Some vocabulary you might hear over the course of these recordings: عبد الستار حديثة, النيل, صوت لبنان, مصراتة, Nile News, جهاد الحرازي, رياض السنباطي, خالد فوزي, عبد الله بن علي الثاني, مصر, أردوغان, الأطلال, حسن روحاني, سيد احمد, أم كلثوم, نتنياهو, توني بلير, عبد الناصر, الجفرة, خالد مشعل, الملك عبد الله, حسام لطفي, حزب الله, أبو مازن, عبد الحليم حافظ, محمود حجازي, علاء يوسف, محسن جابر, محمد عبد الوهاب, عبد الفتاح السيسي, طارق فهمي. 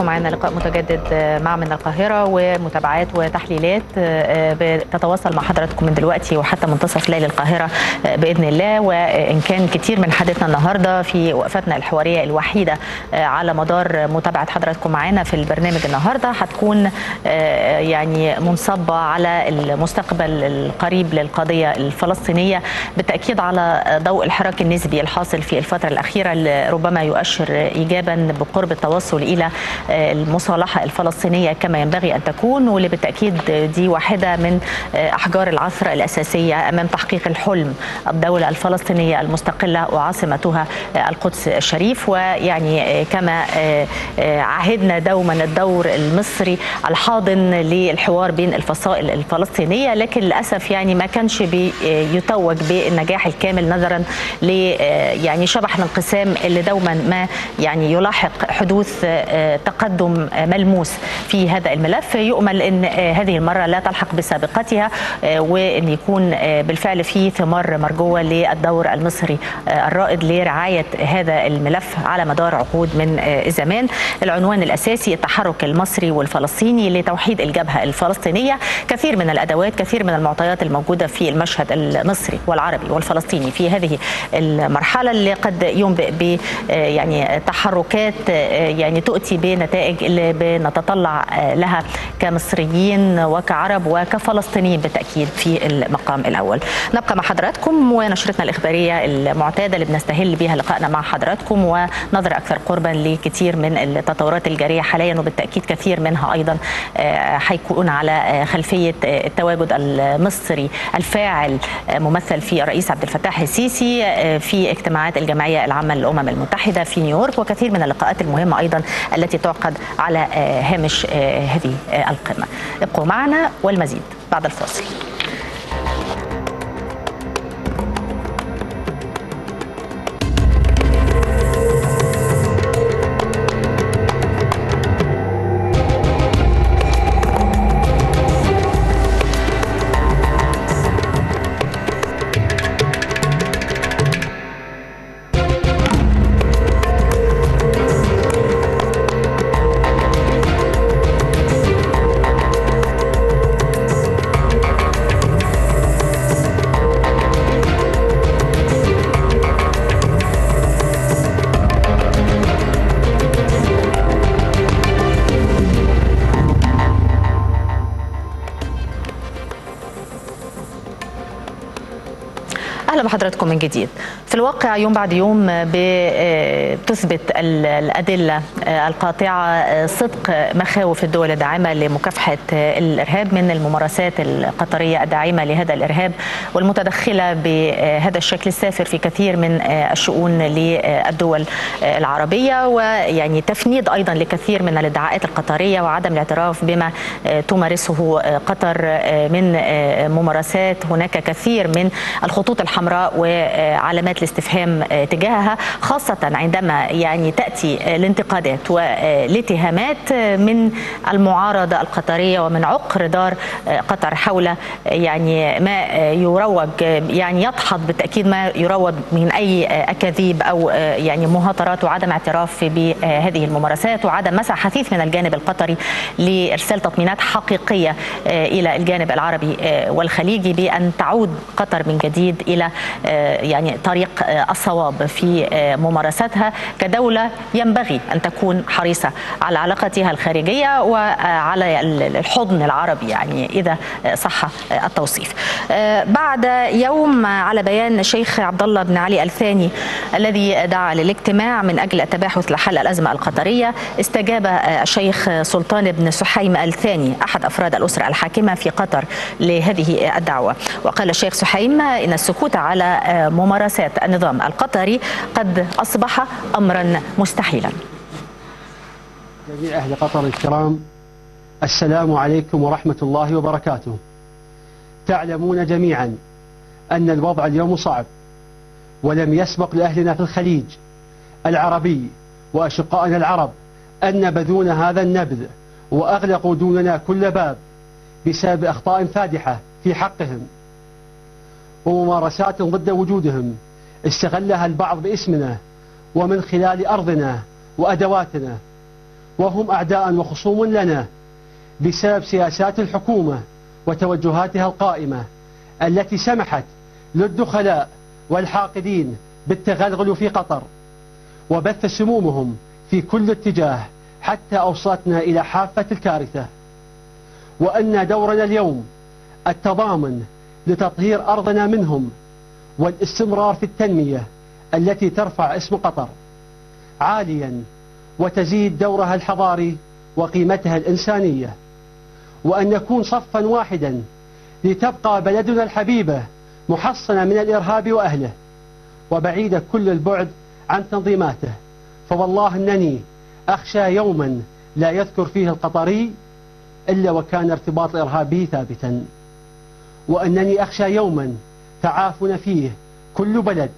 لكم. معنا لقاء متجدد مع من القاهرة ومتابعات وتحليلات بتتواصل مع حضراتكم من دلوقتي وحتى منتصف ليل القاهرة بإذن الله. وإن كان كتير من حديثنا النهاردة في وقفتنا الحوارية الوحيدة على مدار متابعة حضراتكم معنا في البرنامج النهاردة هتكون يعني منصبة على المستقبل القريب للقضية الفلسطينية، بالتأكيد على ضوء الحراك النسبي الحاصل في الفترة الأخيرة اللي ربما يؤشر إيجابا بقرب التوصل إلى المصالحة الفلسطينية كما ينبغي أن تكون، واللي بالتأكيد دي واحدة من أحجار العثرة الأساسية أمام تحقيق الحلم الدولة الفلسطينية المستقلة وعاصمتها القدس الشريف. ويعني كما عهدنا دوما الدور المصري الحاضن للحوار بين الفصائل الفلسطينية، لكن للأسف يعني ما كانش بيتوج بالنجاح الكامل نظرا ل يعني شبح الانقسام اللي دوما ما يعني يلاحق حدوث تقدم ملموس في هذا الملف. يؤمل ان هذه المرة لا تلحق بسابقتها وان يكون بالفعل في ثمار مرجوة للدور المصري الرائد لرعاية هذا الملف على مدار عقود من الزمان. العنوان الأساسي التحرك المصري والفلسطيني لتوحيد الجبهة الفلسطينية. كثير من الأدوات، كثير من المعطيات الموجودة في المشهد المصري والعربي والفلسطيني في هذه المرحلة اللي قد ينبئ ب يعني تحركات يعني تؤتي بنتائج اللي بنتطلع لها كمصريين وكعرب وكفلسطينيين بالتأكيد في المقام الأول. نبقى مع حضراتكم ونشرتنا الإخبارية المعتادة اللي بنستهل بها لقائنا مع حضراتكم ونظرة أكثر قربا لكثير من التطورات الجارية حاليا، وبالتأكيد كثير منها أيضا هيكون على خلفية التواجد المصري الفاعل ممثل في الرئيس عبد الفتاح السيسي في اجتماعات الجمعية العامة للأمم المتحدة في نيويورك، وكثير من اللقاءات المهمة أيضا التي تعقد على هامش هذه القمة. ابقوا معنا والمزيد بعد الفاصل. حضراتكم من جديد. في الواقع يوم بعد يوم بتثبت الأدلة القاطعة صدق مخاوف الدول الداعمة لمكافحة الإرهاب من الممارسات القطرية الداعمة لهذا الإرهاب والمتدخلة بهذا الشكل السافر في كثير من الشؤون للدول العربية، ويعني تفنيد أيضا لكثير من الادعاءات القطرية وعدم الاعتراف بما تمارسه قطر من ممارسات. هناك كثير من الخطوط الحمراء وعلامات الاستفهام تجاهها، خاصة عندما يعني تأتي الانتقادات والاتهامات من المعارضة القطرية ومن عقر دار قطر حول يعني ما يروج يعني يدحض بالتأكيد ما يروج من أي أكاذيب أو يعني مهاترات وعدم اعتراف بهذه الممارسات وعدم مسح حثيث من الجانب القطري لإرسال تطمينات حقيقية إلى الجانب العربي والخليجي بأن تعود قطر من جديد إلى يعني طريق الصواب في ممارساتها كدولة ينبغي أن تكون حريصة على علاقتها الخارجية وعلى الحضن العربي يعني إذا صح التوصيف. بعد يوم على بيان الشيخ عبد الله بن علي الثاني الذي دعا للاجتماع من أجل التباحث لحل الأزمة القطرية، استجاب الشيخ سلطان بن سحيم الثاني أحد أفراد الأسرة الحاكمة في قطر لهذه الدعوة. وقال الشيخ سحيم إن السكوت على ممارسات النظام القطري قد أصبح أمرا مستحيلا. جميع أهل قطر الكرام، السلام عليكم ورحمة الله وبركاته. تعلمون جميعا أن الوضع اليوم صعب ولم يسبق لأهلنا في الخليج العربي وأشقائنا العرب أن نبذون هذا النبذ وأغلقوا دوننا كل باب بسبب أخطاء فادحة في حقهم وممارسات ضد وجودهم استغلها البعض باسمنا ومن خلال أرضنا وأدواتنا، وهم أعداء وخصوم لنا بسبب سياسات الحكومة وتوجهاتها القائمة التي سمحت للدخلاء والحاقدين بالتغلغل في قطر وبث سمومهم في كل اتجاه حتى أوصلتنا إلى حافة الكارثة، وأن دورنا اليوم التضامن لتطهير أرضنا منهم والاستمرار في التنمية التي ترفع اسم قطر عاليا وتزيد دورها الحضاري وقيمتها الإنسانية، وأن نكون صفا واحدا لتبقى بلدنا الحبيبة محصنة من الإرهاب وأهله وبعيدة كل البعد عن تنظيماته. فوالله أنني أخشى يوما لا يذكر فيه القطري إلا وكان ارتباط الإرهابي ثابتا، وأنني أخشى يوما تعافنا فيه كل بلد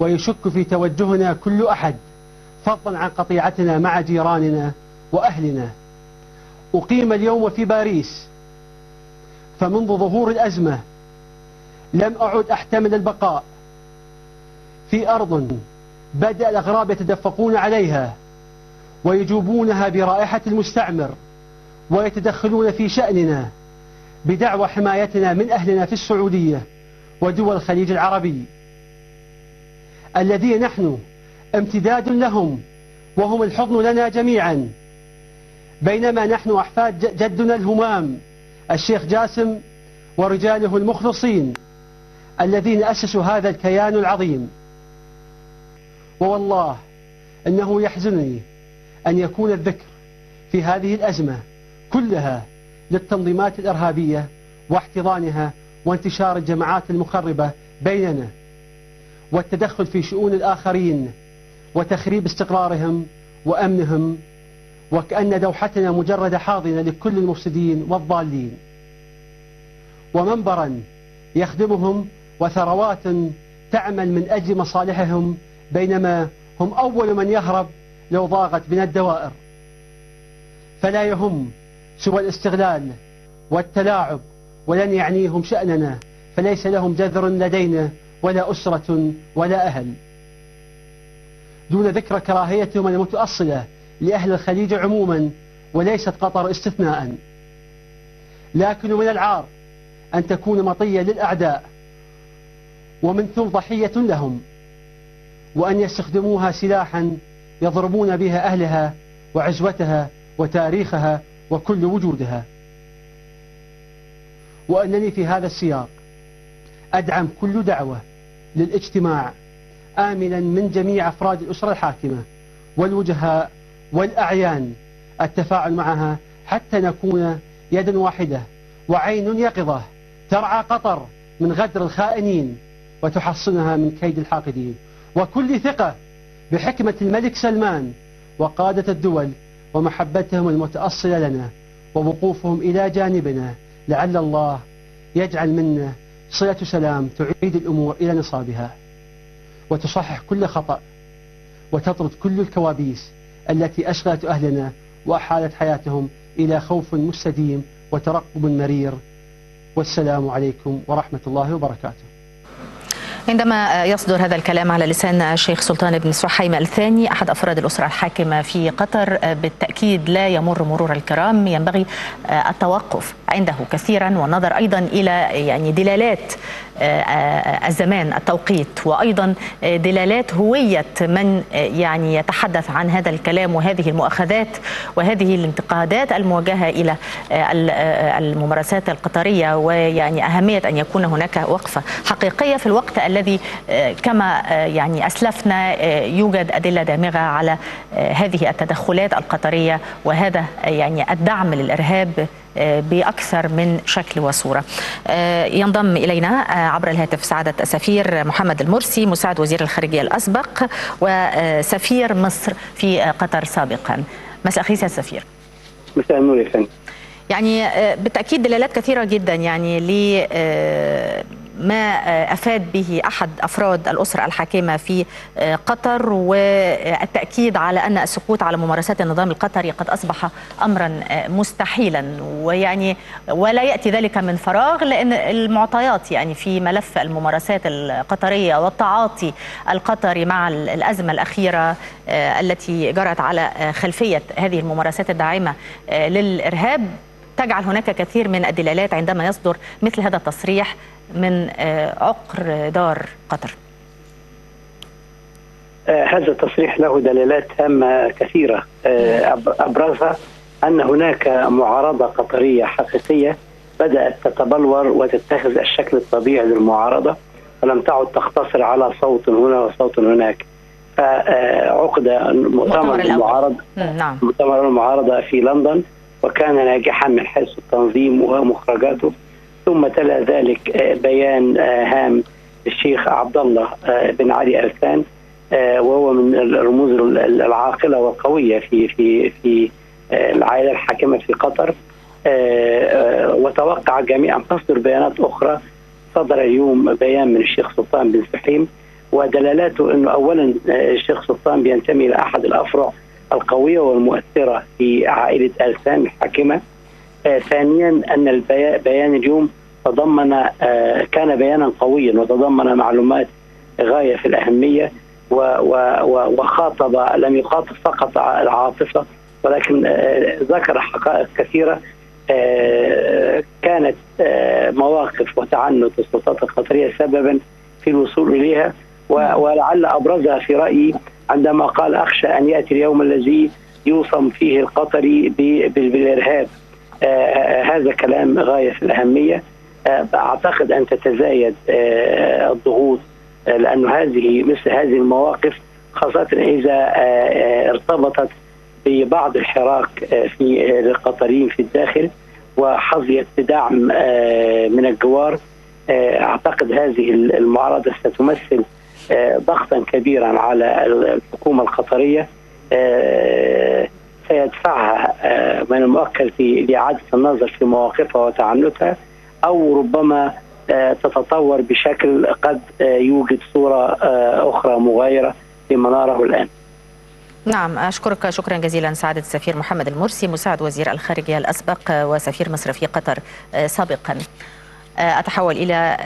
ويشك في توجهنا كل أحد، فضلا عن قطيعتنا مع جيراننا وأهلنا. أقيم اليوم في باريس، فمنذ ظهور الأزمة لم أعد أحتمل البقاء في أرض بدأ الأغراب يتدفقون عليها ويجوبونها برائحة المستعمر ويتدخلون في شأننا بدعوى حمايتنا من أهلنا في السعودية ودول الخليج العربي الذين نحن امتداد لهم وهم الحضن لنا جميعا، بينما نحن أحفاد جدنا الهمام الشيخ جاسم ورجاله المخلصين الذين أسسوا هذا الكيان العظيم. ووالله إنه يحزنني أن يكون الذكر في هذه الأزمة كلها للتنظيمات الإرهابية واحتضانها وانتشار الجماعات المخربة بيننا والتدخل في شؤون الآخرين وتخريب استقرارهم وأمنهم، وكأن دوحتنا مجرد حاضنة لكل المفسدين والضالين ومنبرا يخدمهم وثروات تعمل من أجل مصالحهم، بينما هم أول من يهرب لو ضاقت بنا الدوائر، فلا يهم سوى الاستغلال والتلاعب ولن يعنيهم شأننا، فليس لهم جذر لدينا ولا أسرة ولا أهل، دون ذكر كراهيتهم المتأصلة لأهل الخليج عموما وليست قطر استثناء. لكن من العار أن تكون مطية للأعداء ومن ثم ضحية لهم، وأن يستخدموها سلاحا يضربون بها أهلها وعزوتها وتاريخها وكل وجودها. وأنني في هذا السياق أدعم كل دعوة للاجتماع آملا من جميع أفراد الأسرة الحاكمة والوجهاء والأعيان التفاعل معها حتى نكون يدا واحدة وعين يقظة ترعى قطر من غدر الخائنين وتحصنها من كيد الحاقدين، وكل ثقة بحكمة الملك سلمان وقادة الدول ومحبتهم المتأصلة لنا ووقوفهم إلى جانبنا، لعل الله يجعل منا صلة سلام تعيد الأمور إلى نصابها وتصحح كل خطأ وتطرد كل الكوابيس التي أشغلت أهلنا وأحالت حياتهم إلى خوف مستديم وترقب مرير. والسلام عليكم ورحمة الله وبركاته. عندما يصدر هذا الكلام على لسان الشيخ سلطان بن سحيم الثاني أحد أفراد الأسرة الحاكمة في قطر، بالتأكيد لا يمر مرور الكرام، ينبغي التوقف عنده كثيرا والنظر أيضا إلى دلالات الزمان التوقيت، وأيضا دلالات هوية من يتحدث عن هذا الكلام وهذه المؤاخذات وهذه الانتقادات الموجهة إلى الممارسات القطرية، ويعني أهمية أن يكون هناك وقفة حقيقية في الوقت الذي كما أسلفنا يوجد أدلة دامغة على هذه التدخلات القطرية وهذا الدعم للإرهاب بأكثر من شكل وصورة. ينضم إلينا عبر الهاتف سعادة السفير محمد المرسي مساعد وزير الخارجية الأسبق وسفير مصر في قطر سابقا. مساء الخير يا سفير. مساء النور يا فندم. بالتأكيد دلالات كثيرة جدا ما أفاد به أحد أفراد الأسرة الحاكمة في قطر، والتأكيد على أن السقوط على ممارسات النظام القطري قد أصبح أمرا مستحيلا، ويعني ولا يأتي ذلك من فراغ، لأن المعطيات يعني في ملف الممارسات القطرية والتعاطي القطري مع الأزمة الأخيرة التي جرت على خلفية هذه الممارسات الداعمة للإرهاب تجعل هناك كثير من الدلالات عندما يصدر مثل هذا التصريح من عقر دار قطر. هذا التصريح له دلالات هامة كثيرة، أبرزها أن هناك معارضة قطرية حقيقية بدأت تتبلور وتتخذ الشكل الطبيعي للمعارضة، ولم تعد تقتصر على صوت هنا وصوت هناك. فعقد مؤتمر المعارضة في لندن، وكان ناجحا من حيث التنظيم ومخرجاته. ثم تلا ذلك بيان هام للشيخ عبد الله بن علي الثاني، وهو من الرموز العاقله والقويه في العائله الحاكمه في قطر، وتوقع جميعا تصدر بيانات اخرى. صدر اليوم بيان من الشيخ سلطان بن سحيم، ودلالاته انه اولا الشيخ سلطان بينتمي لاحد الافرع القويه والمؤثره في عائله آل دهنيم الحاكمه. ثانيا ان بيان اليوم تضمن كان بيانا قويا وتضمن معلومات غايه في الاهميه، وخاطب لم يخاطب فقط العاطفه، ولكن ذكر حقائق كثيره كانت مواقف وتعنت السلطات القطريه سببا في الوصول اليها، ولعل ابرزها في رايي عندما قال اخشى ان ياتي اليوم الذي يوصم فيه القطري بالارهاب. هذا كلام غاية في الأهمية. أعتقد أن تتزايد الضغوط، لأن مثل هذه المواقف خاصة إذا ارتبطت ببعض الحراك في القطريين في الداخل وحظيت بدعم من الجوار. أعتقد هذه المعارضة ستمثل ضغطا كبيرا على الحكومة القطرية سيدفعها من المؤكد لإعادة النظر في مواقفها وتعنتها، أو ربما تتطور بشكل قد يوجد صورة أخرى مغايرة لما نراه الآن. نعم، أشكرك شكرا جزيلا سعادة السفير محمد المرسي، مساعد وزير الخارجية الأسبق وسفير مصر في قطر سابقا. أتحول إلى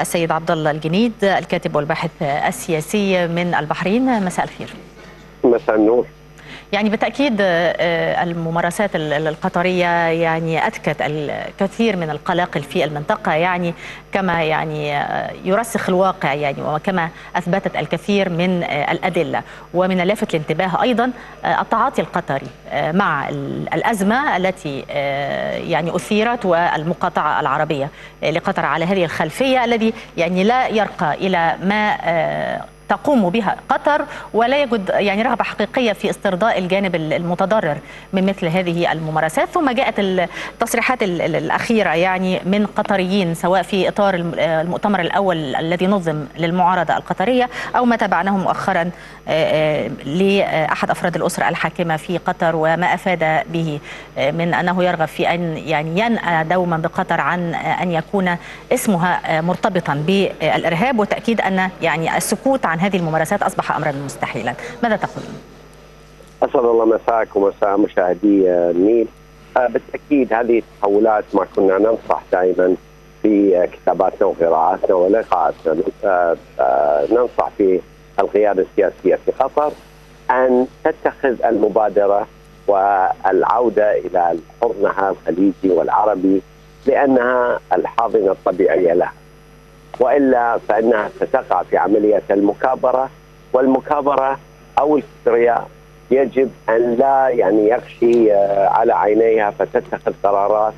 السيد عبد الله الجنيد، الكاتب والباحث السياسي من البحرين. مساء الخير. مساء النور. يعني بالتأكيد الممارسات القطرية يعني أتكت الكثير من القلاقل في المنطقة، يعني كما يعني يرسخ الواقع يعني، وكما أثبتت الكثير من الأدلة. ومن اللافت الانتباه أيضا التعاطي القطري مع الأزمة التي يعني أثيرت، والمقاطعة العربية لقطر على هذه الخلفية الذي يعني لا يرقى إلى ما تقوم بها قطر، ولا يوجد يعني رغبة حقيقية في استرضاء الجانب المتضرر من مثل هذه الممارسات. ثم جاءت التصريحات الأخيرة يعني من قطريين، سواء في إطار المؤتمر الأول الذي نظم للمعارضة القطرية، أو ما تابعناه مؤخرا لأحد أفراد الأسرة الحاكمة في قطر، وما أفاد به من أنه يرغب في أن يعني ينأى دوما بقطر عن أن يكون اسمها مرتبطا بالإرهاب، وتأكيد أن يعني السكوت عن هذه الممارسات أصبح أمرا مستحيلا. ماذا تقولون؟ أسعد الله مساءك ومساء مشاهدي النيل. بالتأكيد هذه التحولات ما كنا ننصح دائما في كتاباتنا وقراءاتنا ولقاءاتنا، ننصح في القيادة السياسية في قطر أن تتخذ المبادرة والعودة إلى حضنها الخليجي والعربي، لأنها الحاضنة الطبيعية لها، وإلا فإنها ستقع في عملية المكابرة. والمكابرة أو الكبرياء يجب أن لا يعني يغشي على عينيها فتتخذ قرارات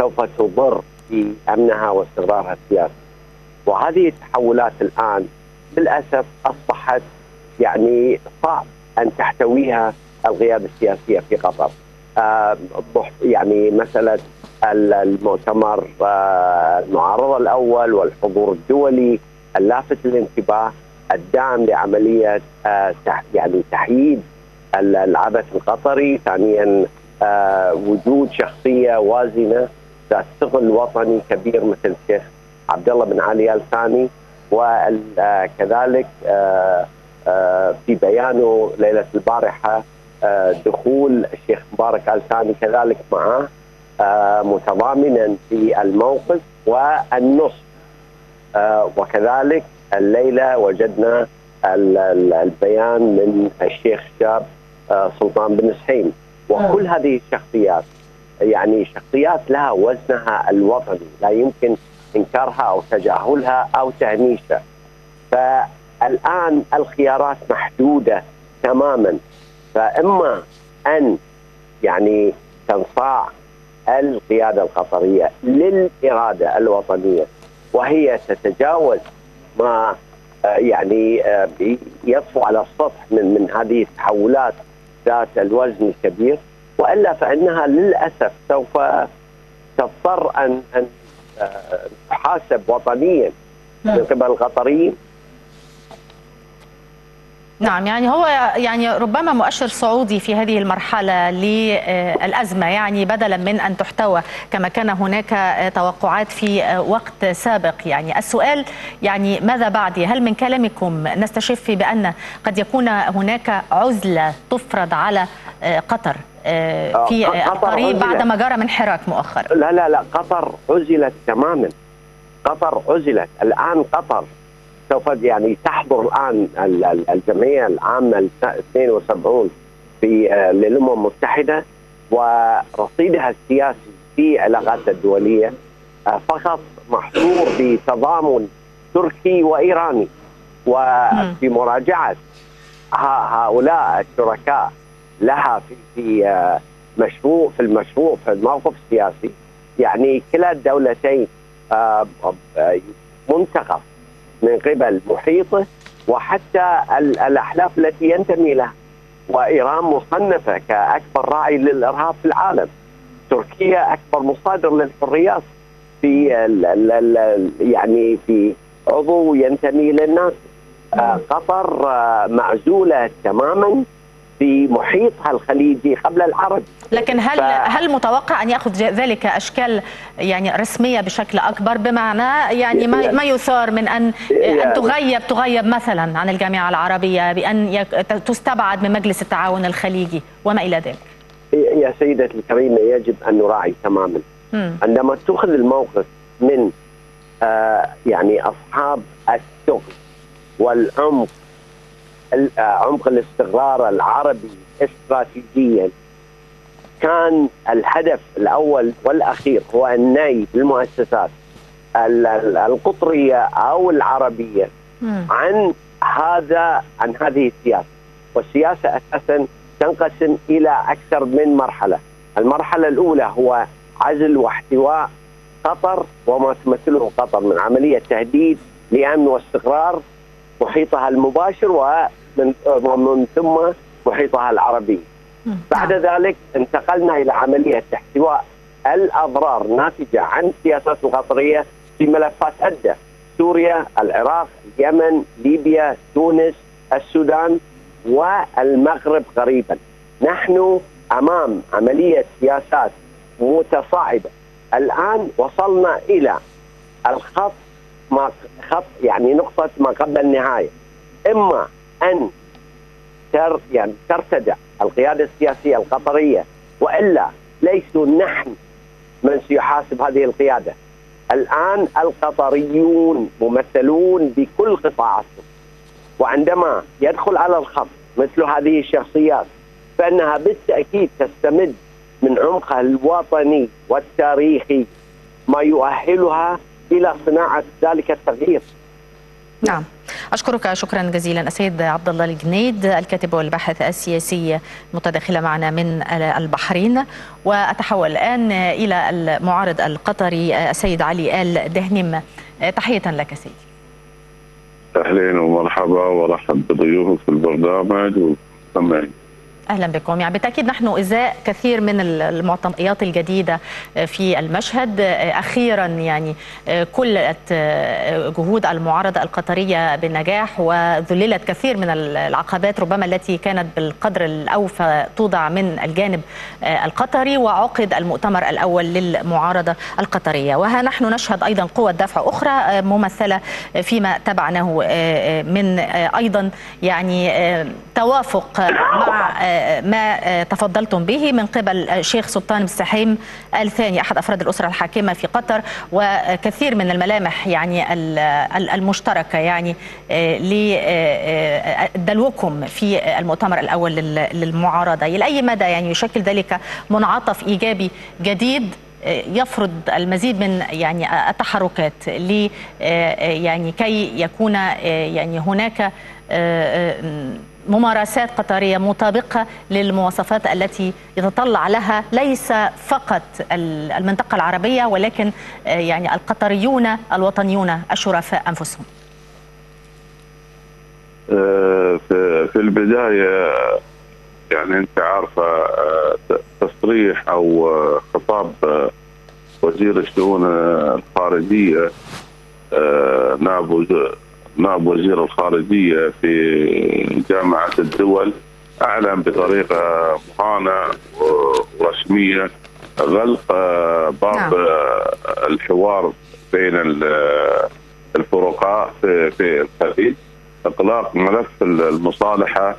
سوف تضر بأمنها واستقرارها السياسي. وهذه التحولات الآن بالأسف أصبحت يعني صعب أن تحتويها القيادة السياسية في قطر. يعني مسألة المؤتمر المعارضة الأول والحضور الدولي اللافت للانتباه، الدعم لعملية يعني تحييد العبث القطري. ثانيا وجود شخصية وازنة ذات ثقل وطني كبير مثل الشيخ عبد الله بن علي الثاني، وكذلك في بيانه ليلة البارحة دخول الشيخ مبارك الثاني كذلك معه متضامنا في الموقف والنصف. وكذلك الليلة وجدنا البيان من الشيخ شاب سلطان بن سحيم. وكل هذه الشخصيات يعني شخصيات لها وزنها الوطني، لا يمكن إنكارها أو تجاهلها أو تهميشها. فالآن الخيارات محدودة تماما، فإما أن يعني تنصاع القيادة القطرية للإرادة الوطنية وهي تتجاوز ما يعني يطفو على السطح من هذه التحولات ذات الوزن الكبير، والا فانها للاسف سوف تضطر ان تحاسب وطنيا من قبل القطريين. نعم، يعني هو يعني ربما مؤشر صعودي في هذه المرحلة للأزمة، يعني بدلا من أن تحتوى كما كان هناك توقعات في وقت سابق. يعني السؤال يعني ماذا بعد؟ هل من كلامكم نستشف بأن قد يكون هناك عزلة تفرض على قطر في القريب بعد ما جرى من حراك مؤخرا؟ لا لا لا، قطر عزلت تماما، قطر عزلت الآن. قطر سوف يعني تحضر الآن الجمعية العامة 72 في للأمم المتحدة، ورصيدها السياسي في علاقاتها الدولية فقط محصور بتضامن تركي وإيراني، وفي مراجعة هؤلاء الشركاء لها في مشروع في الموقف السياسي. يعني كلا الدولتين منتقف من قبل محيطه وحتى الأحلاف التي ينتمي لها، وإيران مصنفة كأكبر راعي للإرهاب في العالم، تركيا أكبر مصادر للحريات في يعني في عضو ينتمي للناس. قطر معزولة تماما في محيطها الخليجي قبل العرب. لكن هل متوقع أن يأخذ ذلك أشكال يعني رسمية بشكل أكبر، بمعنى يعني ما يثار من أن تغيب مثلا عن الجامعة العربية، بأن تستبعد من مجلس التعاون الخليجي وما إلى ذلك؟ يا سيدتي الكريمة، يجب أن نراعي تماما عندما تأخذ الموقف من يعني أصحاب الثقل والعمق، عمق الاستقرار العربي استراتيجيا. كان الهدف الأول والأخير هو النهي بالمؤسسات القطرية أو العربية عن هذه السياسة. والسياسة أساسا تنقسم إلى أكثر من مرحلة. المرحلة الأولى هو عزل واحتواء قطر وما تمثله قطر من عملية تهديد لأمن واستقرار محيطها المباشر ومن ثم محيطها العربي. بعد ذلك انتقلنا إلى عملية احتواء الأضرار ناتجة عن السياسات القطرية في ملفات عدة: سوريا، العراق، اليمن، ليبيا، تونس، السودان والمغرب قريبا. نحن أمام عملية سياسات متصاعدة. الآن وصلنا إلى الخط يعني نقطة ما قبل النهاية. إما أن ترتدع القيادة السياسية القطرية، وإلا ليسوا نحن من سيحاسب هذه القيادة. الآن القطريون ممثلون بكل قطاعاتهم، وعندما يدخل على الخط مثل هذه الشخصيات فإنها بالتأكيد تستمد من عمقها الوطني والتاريخي ما يؤهلها إلى صناعة ذلك التغيير. نعم، أشكرك شكرا جزيلا السيد عبد الله الجنيد، الكاتب والباحث السياسي المتداخل معنا من البحرين. وأتحول الآن إلى المعارض القطري السيد علي آل دهنيم. تحية لك سيدي. أهلا ومرحبا، ورحب بضيوفك في البرنامج والمستمعين. أهلا بكم. يعني بالتأكيد نحن إزاء كثير من المعطيات الجديدة في المشهد. أخيرا يعني كلت جهود المعارضة القطرية بالنجاح وذللت كثير من العقبات ربما التي كانت بالقدر الأوفى توضع من الجانب القطري، وعقد المؤتمر الأول للمعارضة القطرية. وها نحن نشهد أيضا قوة دفع أخرى ممثلة فيما تبعناه من أيضا يعني توافق مع ما تفضلتم به من قبل الشيخ سلطان بن سحيم الثاني أحد أفراد الأسرة الحاكمة في قطر، وكثير من الملامح يعني المشتركة يعني لدلوكم في المؤتمر الأول للمعارضة. إلى أي مدى يعني يشكل ذلك منعطف إيجابي جديد يفرض المزيد من يعني التحركات يعني كي يكون يعني هناك ممارسات قطرية مطابقة للمواصفات التي يتطلع لها ليس فقط المنطقة العربية ولكن يعني القطريون الوطنيون الشرفاء أنفسهم؟ في البداية يعني أنت عارفة تصريح أو خطاب وزير الشؤون الخارجية نائب وزير الخارجية في جامعة الدول أعلن بطريقة مهانة ورسمية غلق باب الحوار بين الفرقاء في الخليج، إغلاق ملف المصالحة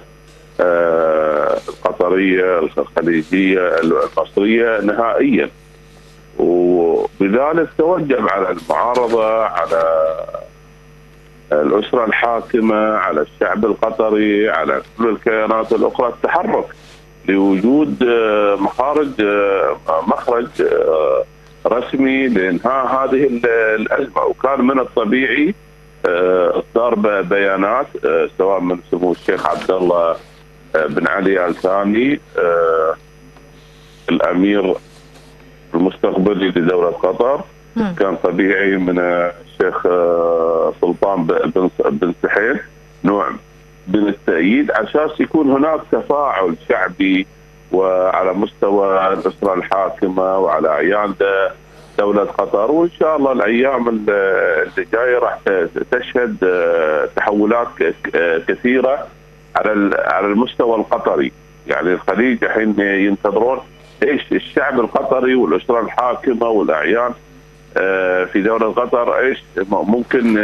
القطرية الخليجية المصرية نهائيا، وبذلك توجب على المعارضة على الأسرة الحاكمة على الشعب القطري على كل الكيانات الأخرى التحرك لوجود مخرج رسمي لإنهاء هذه الأزمة. وكان من الطبيعي إصدار بيانات سواء من سمو الشيخ عبد الله بن علي الثاني الأمير المستقبلي لدولة قطر، كان طبيعي من الشيخ سلطان بن سحيم نوع من التأييد عشان يكون هناك تفاعل شعبي وعلى مستوى الأسرة الحاكمة وعلى أعيان دولة قطر. وإن شاء الله الأيام اللي جاية راح تشهد تحولات كثيرة على المستوى القطري. يعني الخليج الحين ينتظرون ايش الشعب القطري والأسرة الحاكمة والأعيان في دولة قطر ايش ممكن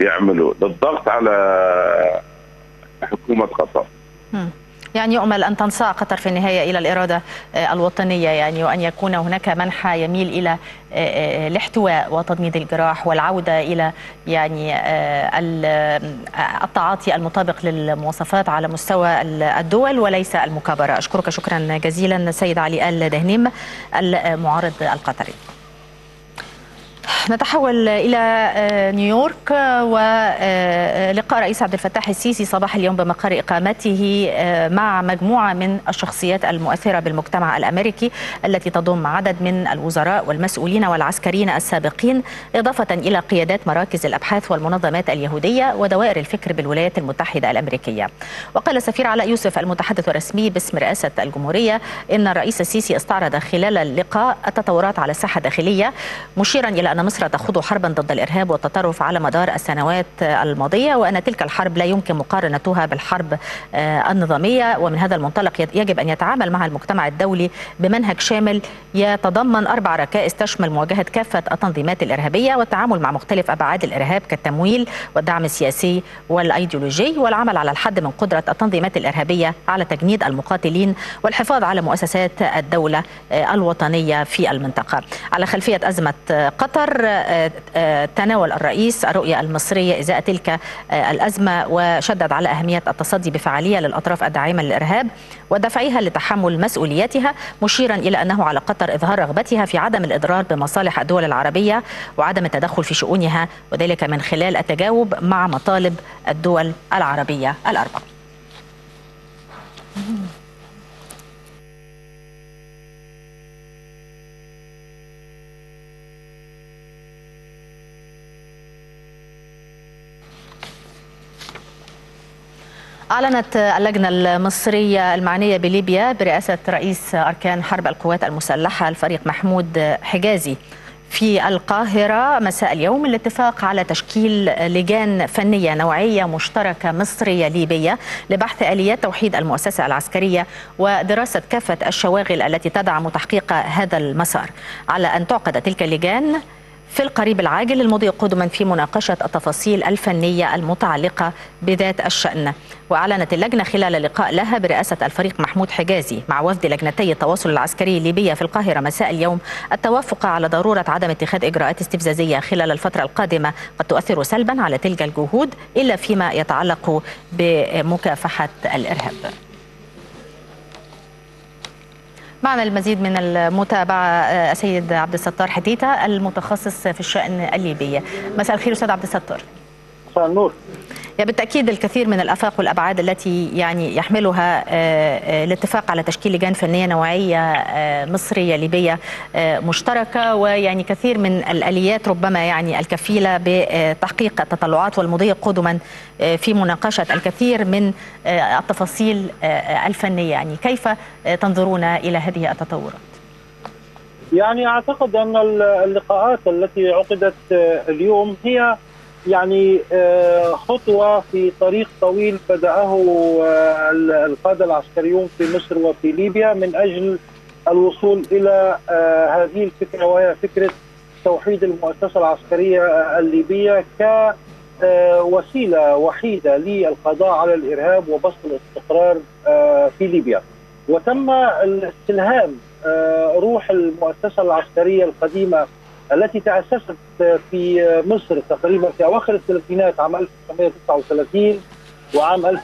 يعملوا للضغط على حكومة قطر. يعني يؤمل أن تنصاع قطر في النهاية إلى الإرادة الوطنية يعني، وأن يكون هناك منحى يميل إلى الاحتواء وتضميد الجراح والعودة إلى يعني التعاطي المطابق للمواصفات على مستوى الدول وليس المكابرة. أشكرك شكرا جزيلا سيد علي آل دهنيم المعارض القطري. نتحول إلى نيويورك ولقاء رئيس عبد الفتاح السيسي صباح اليوم بمقر إقامته مع مجموعة من الشخصيات المؤثرة بالمجتمع الأمريكي التي تضم عدد من الوزراء والمسؤولين والعسكريين السابقين، إضافة إلى قيادات مراكز الأبحاث والمنظمات اليهودية ودوائر الفكر بالولايات المتحدة الأمريكية. وقال السفير علاء يوسف المتحدث الرسمي باسم رئاسة الجمهورية إن الرئيس السيسي استعرض خلال اللقاء التطورات على الساحة الداخلية، مشيرا إلى أن مصر تخوض حربا ضد الإرهاب والتطرف على مدار السنوات الماضية، وأن تلك الحرب لا يمكن مقارنتها بالحرب النظامية. ومن هذا المنطلق يجب أن يتعامل مع المجتمع الدولي بمنهج شامل يتضمن 4 ركائز تشمل مواجهة كافة التنظيمات الإرهابية والتعامل مع مختلف أبعاد الإرهاب كالتمويل والدعم السياسي والأيديولوجي، والعمل على الحد من قدرة التنظيمات الإرهابية على تجنيد المقاتلين والحفاظ على مؤسسات الدولة الوطنية في المنطقة. على خلفية أزمة قطر تناول الرئيس الرؤية المصرية إزاء تلك الأزمة، وشدد على أهمية التصدي بفعالية للأطراف الداعمة للإرهاب ودفعها لتحمل مسؤوليتها، مشيرا إلى أنه على قطر إظهار رغبتها في عدم الإضرار بمصالح الدول العربية وعدم التدخل في شؤونها، وذلك من خلال التجاوب مع مطالب الدول العربية الأربعة. أعلنت اللجنة المصرية المعنية بليبيا برئاسة رئيس أركان حرب القوات المسلحة الفريق محمود حجازي في القاهرة مساء اليوم الاتفاق على تشكيل لجان فنية نوعية مشتركة مصرية ليبية لبحث آليات توحيد المؤسسة العسكرية ودراسة كافة الشواغل التي تدعم تحقيق هذا المسار، على أن تعقد تلك اللجان في القريب العاجل للمضي قدما في مناقشة التفاصيل الفنية المتعلقة بذات الشأن. وأعلنت اللجنة خلال لقاء لها برئاسة الفريق محمود حجازي مع وفد لجنتي التواصل العسكري الليبية في القاهرة مساء اليوم التوافق على ضرورة عدم اتخاذ إجراءات استفزازية خلال الفترة القادمة قد تؤثر سلبا على تلك الجهود إلا فيما يتعلق بمكافحة الإرهاب. معنا المزيد من المتابعة السيد عبد الستار حديثة المتخصص في الشأن الليبي. مساء الخير أستاذ عبد الستار. مساء النور. بالتأكيد الكثير من الآفاق والأبعاد التي يحملها الاتفاق على تشكيل لجان فنية نوعية مصرية ليبية مشتركة، ويعني كثير من الآليات ربما الكفيلة بتحقيق التطلعات والمضي قدما في مناقشة الكثير من التفاصيل الفنية. كيف تنظرون إلى هذه التطورات؟ أعتقد أن اللقاءات التي عقدت اليوم هي خطوة في طريق طويل بدأه القادة العسكريون في مصر وفي ليبيا من أجل الوصول إلى هذه الفكرة، وهي فكرة توحيد المؤسسة العسكرية الليبية كوسيلة وحيدة للقضاء على الإرهاب وبسط الاستقرار في ليبيا. وتم استلهام روح المؤسسة العسكرية القديمة التي تأسست في مصر تقريبا في أواخر الثلاثينات عام 1939 وعام 1940،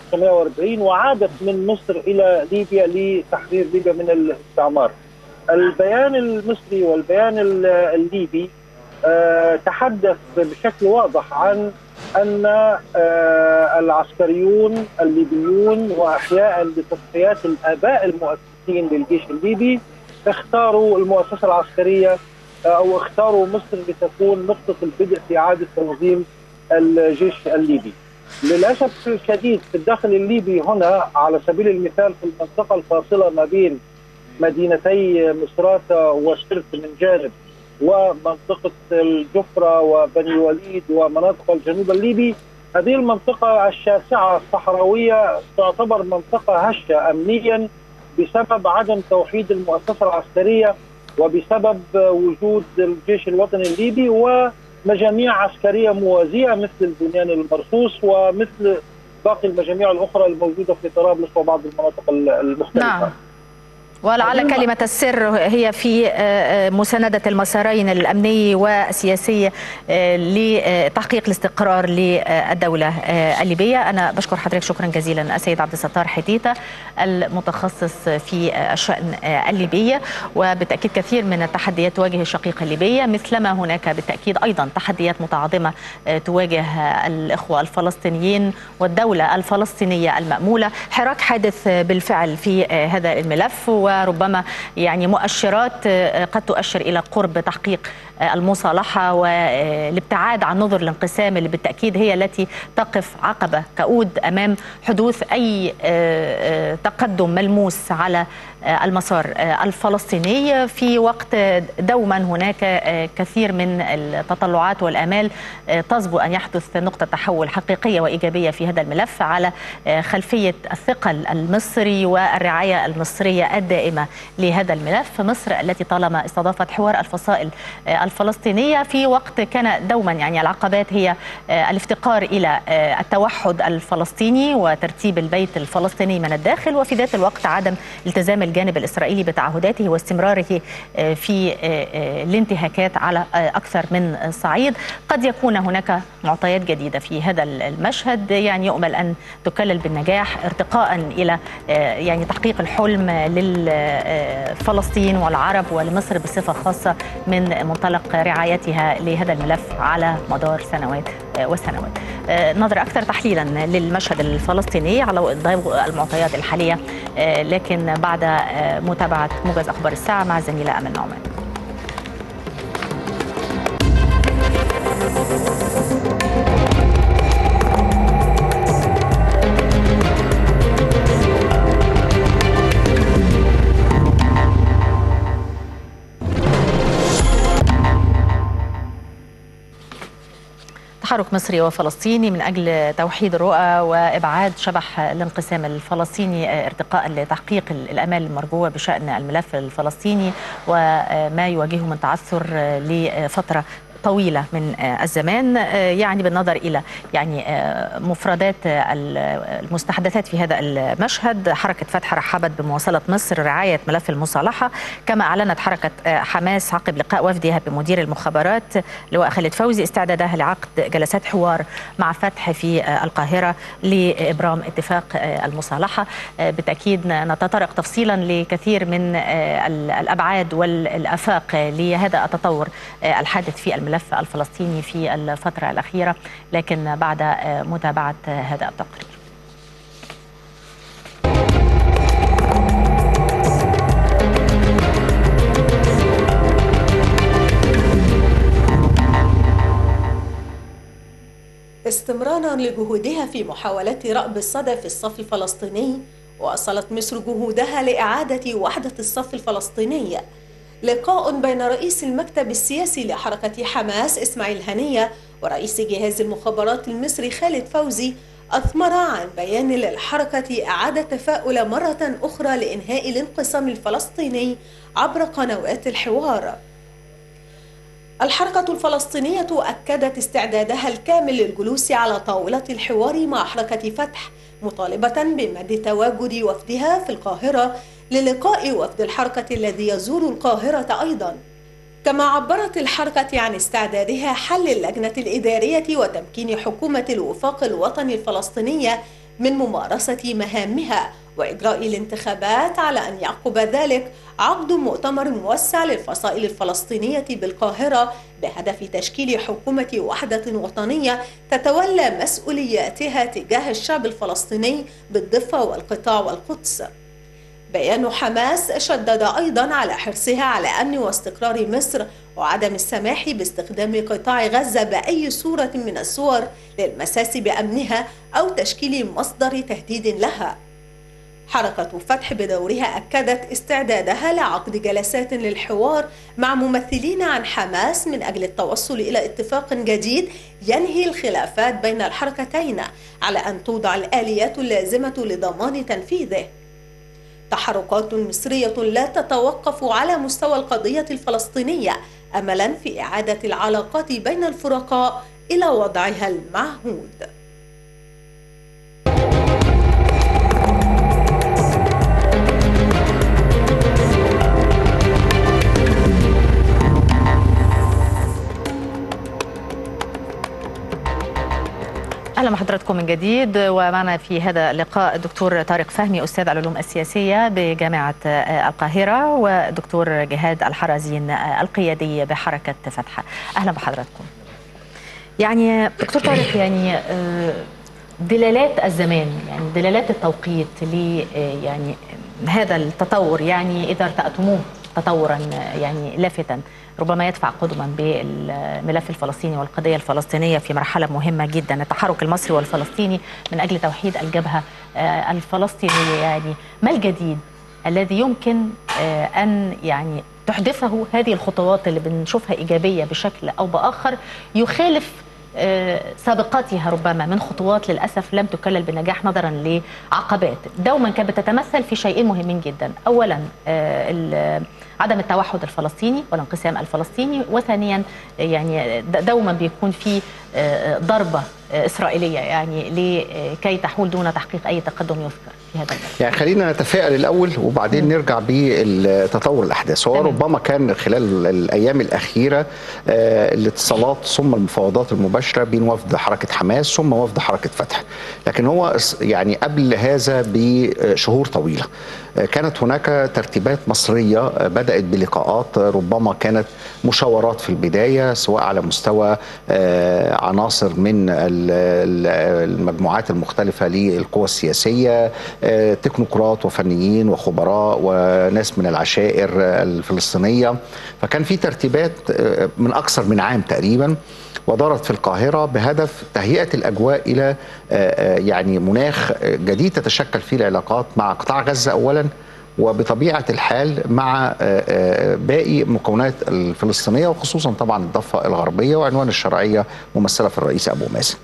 وعادت من مصر إلى ليبيا لتحرير ليبيا من الاستعمار. البيان المصري والبيان الليبي تحدث بشكل واضح عن أن العسكريون الليبيون وأحياء بتصفيات الآباء المؤسسين للجيش الليبي اختاروا المؤسسة العسكرية أو اختاروا مصر لتكون نقطة البدء في إعادة تنظيم الجيش الليبي. للأسف الشديد في الداخل الليبي هنا على سبيل المثال في المنطقة الفاصلة ما بين مدينتي مصراتة وشرف من جانب ومنطقة الجفرة وبني وليد ومناطق الجنوب الليبي، هذه المنطقة الشاسعة الصحراوية تعتبر منطقة هشة أمنيا بسبب عدم توحيد المؤسسة العسكرية وبسبب وجود الجيش الوطني الليبي ومجاميع عسكرية موازية مثل البنيان المرصوص ومثل باقي المجاميع الأخرى الموجودة في طرابلس وبعض المناطق المختلفة. نعم. ولعل كلمة السر هي في مساندة المسارين الأمني والسياسي لتحقيق الاستقرار للدولة الليبية. أنا بشكر حضرتك شكرا جزيلا السيد عبد الستار حديثة المتخصص في الشأن الليبي. وبالتأكيد كثير من التحديات تواجه الشقيقة الليبية، مثلما هناك بالتأكيد أيضا تحديات متعاظمة تواجه الإخوة الفلسطينيين والدولة الفلسطينية المأمولة. حراك حادث بالفعل في هذا الملف، وربما مؤشرات قد تؤشر إلى قرب تحقيق المصالحة والابتعاد عن نظر الانقسام اللي بالتأكيد هي التي تقف عقبة كؤود أمام حدوث أي تقدم ملموس على المسار الفلسطيني، في وقت دوما هناك كثير من التطلعات والآمال تصبو أن يحدث نقطة تحول حقيقية وإيجابية في هذا الملف على خلفية الثقل المصري والرعاية المصرية الدائمة لهذا الملف. مصر التي طالما استضافت حوار الفصائل الفلسطينية في وقت كان دوما العقبات هي الافتقار إلى التوحد الفلسطيني وترتيب البيت الفلسطيني من الداخل، وفي ذات الوقت عدم التزام الجانب الإسرائيلي بتعهداته واستمراره في الانتهاكات على أكثر من صعيد. قد يكون هناك معطيات جديدة في هذا المشهد يؤمل أن تكلل بالنجاح ارتقاء إلى تحقيق الحلم للفلسطين والعرب ولمصر بصفة خاصة من منطلق رعايتها لهذا الملف على مدار سنوات وسنوات. نظرة أكثر تحليلا للمشهد الفلسطيني على ضوء المعطيات الحالية، لكن بعد متابعة موجز أخبار الساعة مع الزميلة أمل نعمان. تحرك مصري وفلسطيني من أجل توحيد الرؤى وإبعاد شبح الانقسام الفلسطيني ارتقاء لتحقيق الأمال المرجوة بشأن الملف الفلسطيني وما يواجهه من تعثر لفترة طويلة من الزمان، يعني بالنظر إلى يعني مفردات المستحدثات في هذا المشهد. حركة فتح رحبت بمواصلة مصر رعاية ملف المصالحة، كما أعلنت حركة حماس عقب لقاء وفدها بمدير المخابرات لواء خالد فوزي استعدادها لعقد جلسات حوار مع فتح في القاهرة لإبرام اتفاق المصالحة. بالتأكيد نتطرق تفصيلا لكثير من الأبعاد والآفاق لهذا التطور الحادث في الملف الفلسطيني في الفترة الأخيرة، لكن بعد متابعة هذا التقرير. استمرارا لجهودها في محاولة رأب الصدى في الصف الفلسطيني، واصلت مصر جهودها لإعادة وحدة الصف الفلسطيني. لقاء بين رئيس المكتب السياسي لحركة حماس إسماعيل هنية ورئيس جهاز المخابرات المصري خالد فوزي أثمر عن بيان للحركة إعادة تفاؤل مرة أخرى لإنهاء الانقسام الفلسطيني عبر قنوات الحوار. الحركة الفلسطينية أكدت استعدادها الكامل للجلوس على طاولة الحوار مع حركة فتح، مطالبة بمد تواجد وفدها في القاهرة للقاء وفد الحركة الذي يزور القاهرة أيضا. كما عبرت الحركة عن استعدادها حل اللجنة الإدارية وتمكين حكومة الوفاق الوطني الفلسطينية من ممارسة مهامها وإجراء الانتخابات، على أن يعقب ذلك عقد مؤتمر موسع للفصائل الفلسطينية بالقاهرة بهدف تشكيل حكومة وحدة وطنية تتولى مسؤولياتها تجاه الشعب الفلسطيني بالضفة والقطاع والقدس. بيان حماس شدد أيضا على حرصها على أمن واستقرار مصر وعدم السماح باستخدام قطاع غزة بأي صورة من الصور للمساس بأمنها أو تشكيل مصدر تهديد لها. حركة فتح بدورها أكدت استعدادها لعقد جلسات للحوار مع ممثلين عن حماس من أجل التوصل إلى اتفاق جديد ينهي الخلافات بين الحركتين، على أن توضع الآليات اللازمة لضمان تنفيذه. تحركات مصرية لا تتوقف على مستوى القضية الفلسطينية، أملا في إعادة العلاقات بين الفرقاء إلى وضعها المعهود. أهلا بحضراتكم من جديد، ومعنا في هذا اللقاء الدكتور طارق فهمي أستاذ العلوم السياسية بجامعة القاهرة، ودكتور جهاد الحرازي القيادي بحركة فتحة. أهلا بحضراتكم. يعني دكتور طارق، يعني دلالات الزمان، يعني دلالات التوقيت ل يعني هذا التطور، يعني إذا ارتأتموه تطورا يعني لافتا ربما يدفع قدما بالملف الفلسطيني والقضية الفلسطينية في مرحلة مهمة جدا. التحرك المصري والفلسطيني من أجل توحيد الجبهة الفلسطينية، يعني ما الجديد الذي يمكن أن يعني تحدثه هذه الخطوات اللي بنشوفها إيجابية بشكل أو بآخر يخالف سابقاتها ربما من خطوات للأسف لم تكلل بنجاح نظرا لعقبات دوما كانت بتتمثل في شيئين مهمين جدا: أولا عدم التوحد الفلسطيني والانقسام الفلسطيني، وثانيا يعني دوما بيكون في ضربة إسرائيلية يعني لكي تحول دون تحقيق أي تقدم يذكر في هذا المجال. يعني خلينا نتفائل الأول وبعدين نرجع بالتطور الأحداث. هو ربما كان خلال الأيام الأخيرة الاتصالات ثم المفاوضات المباشرة بين وفد حركة حماس ثم وفد حركة فتح، لكن هو يعني قبل هذا بشهور طويلة كانت هناك ترتيبات مصرية بدأت بلقاءات، ربما كانت مشاورات في البداية سواء على مستوى عناصر من المجموعات المختلفة للقوى السياسية، تكنوقراط وفنيين وخبراء وناس من العشائر الفلسطينية، فكان في ترتيبات من أكثر من عام تقريبا ودارت في القاهرة بهدف تهيئة الأجواء إلى يعني مناخ جديد تتشكل فيه العلاقات مع قطاع غزة أولا وبطبيعة الحال مع باقي المكونات الفلسطينية وخصوصا طبعا الضفة الغربية وعنوان الشرعية ممثلة في الرئيس أبو مازن.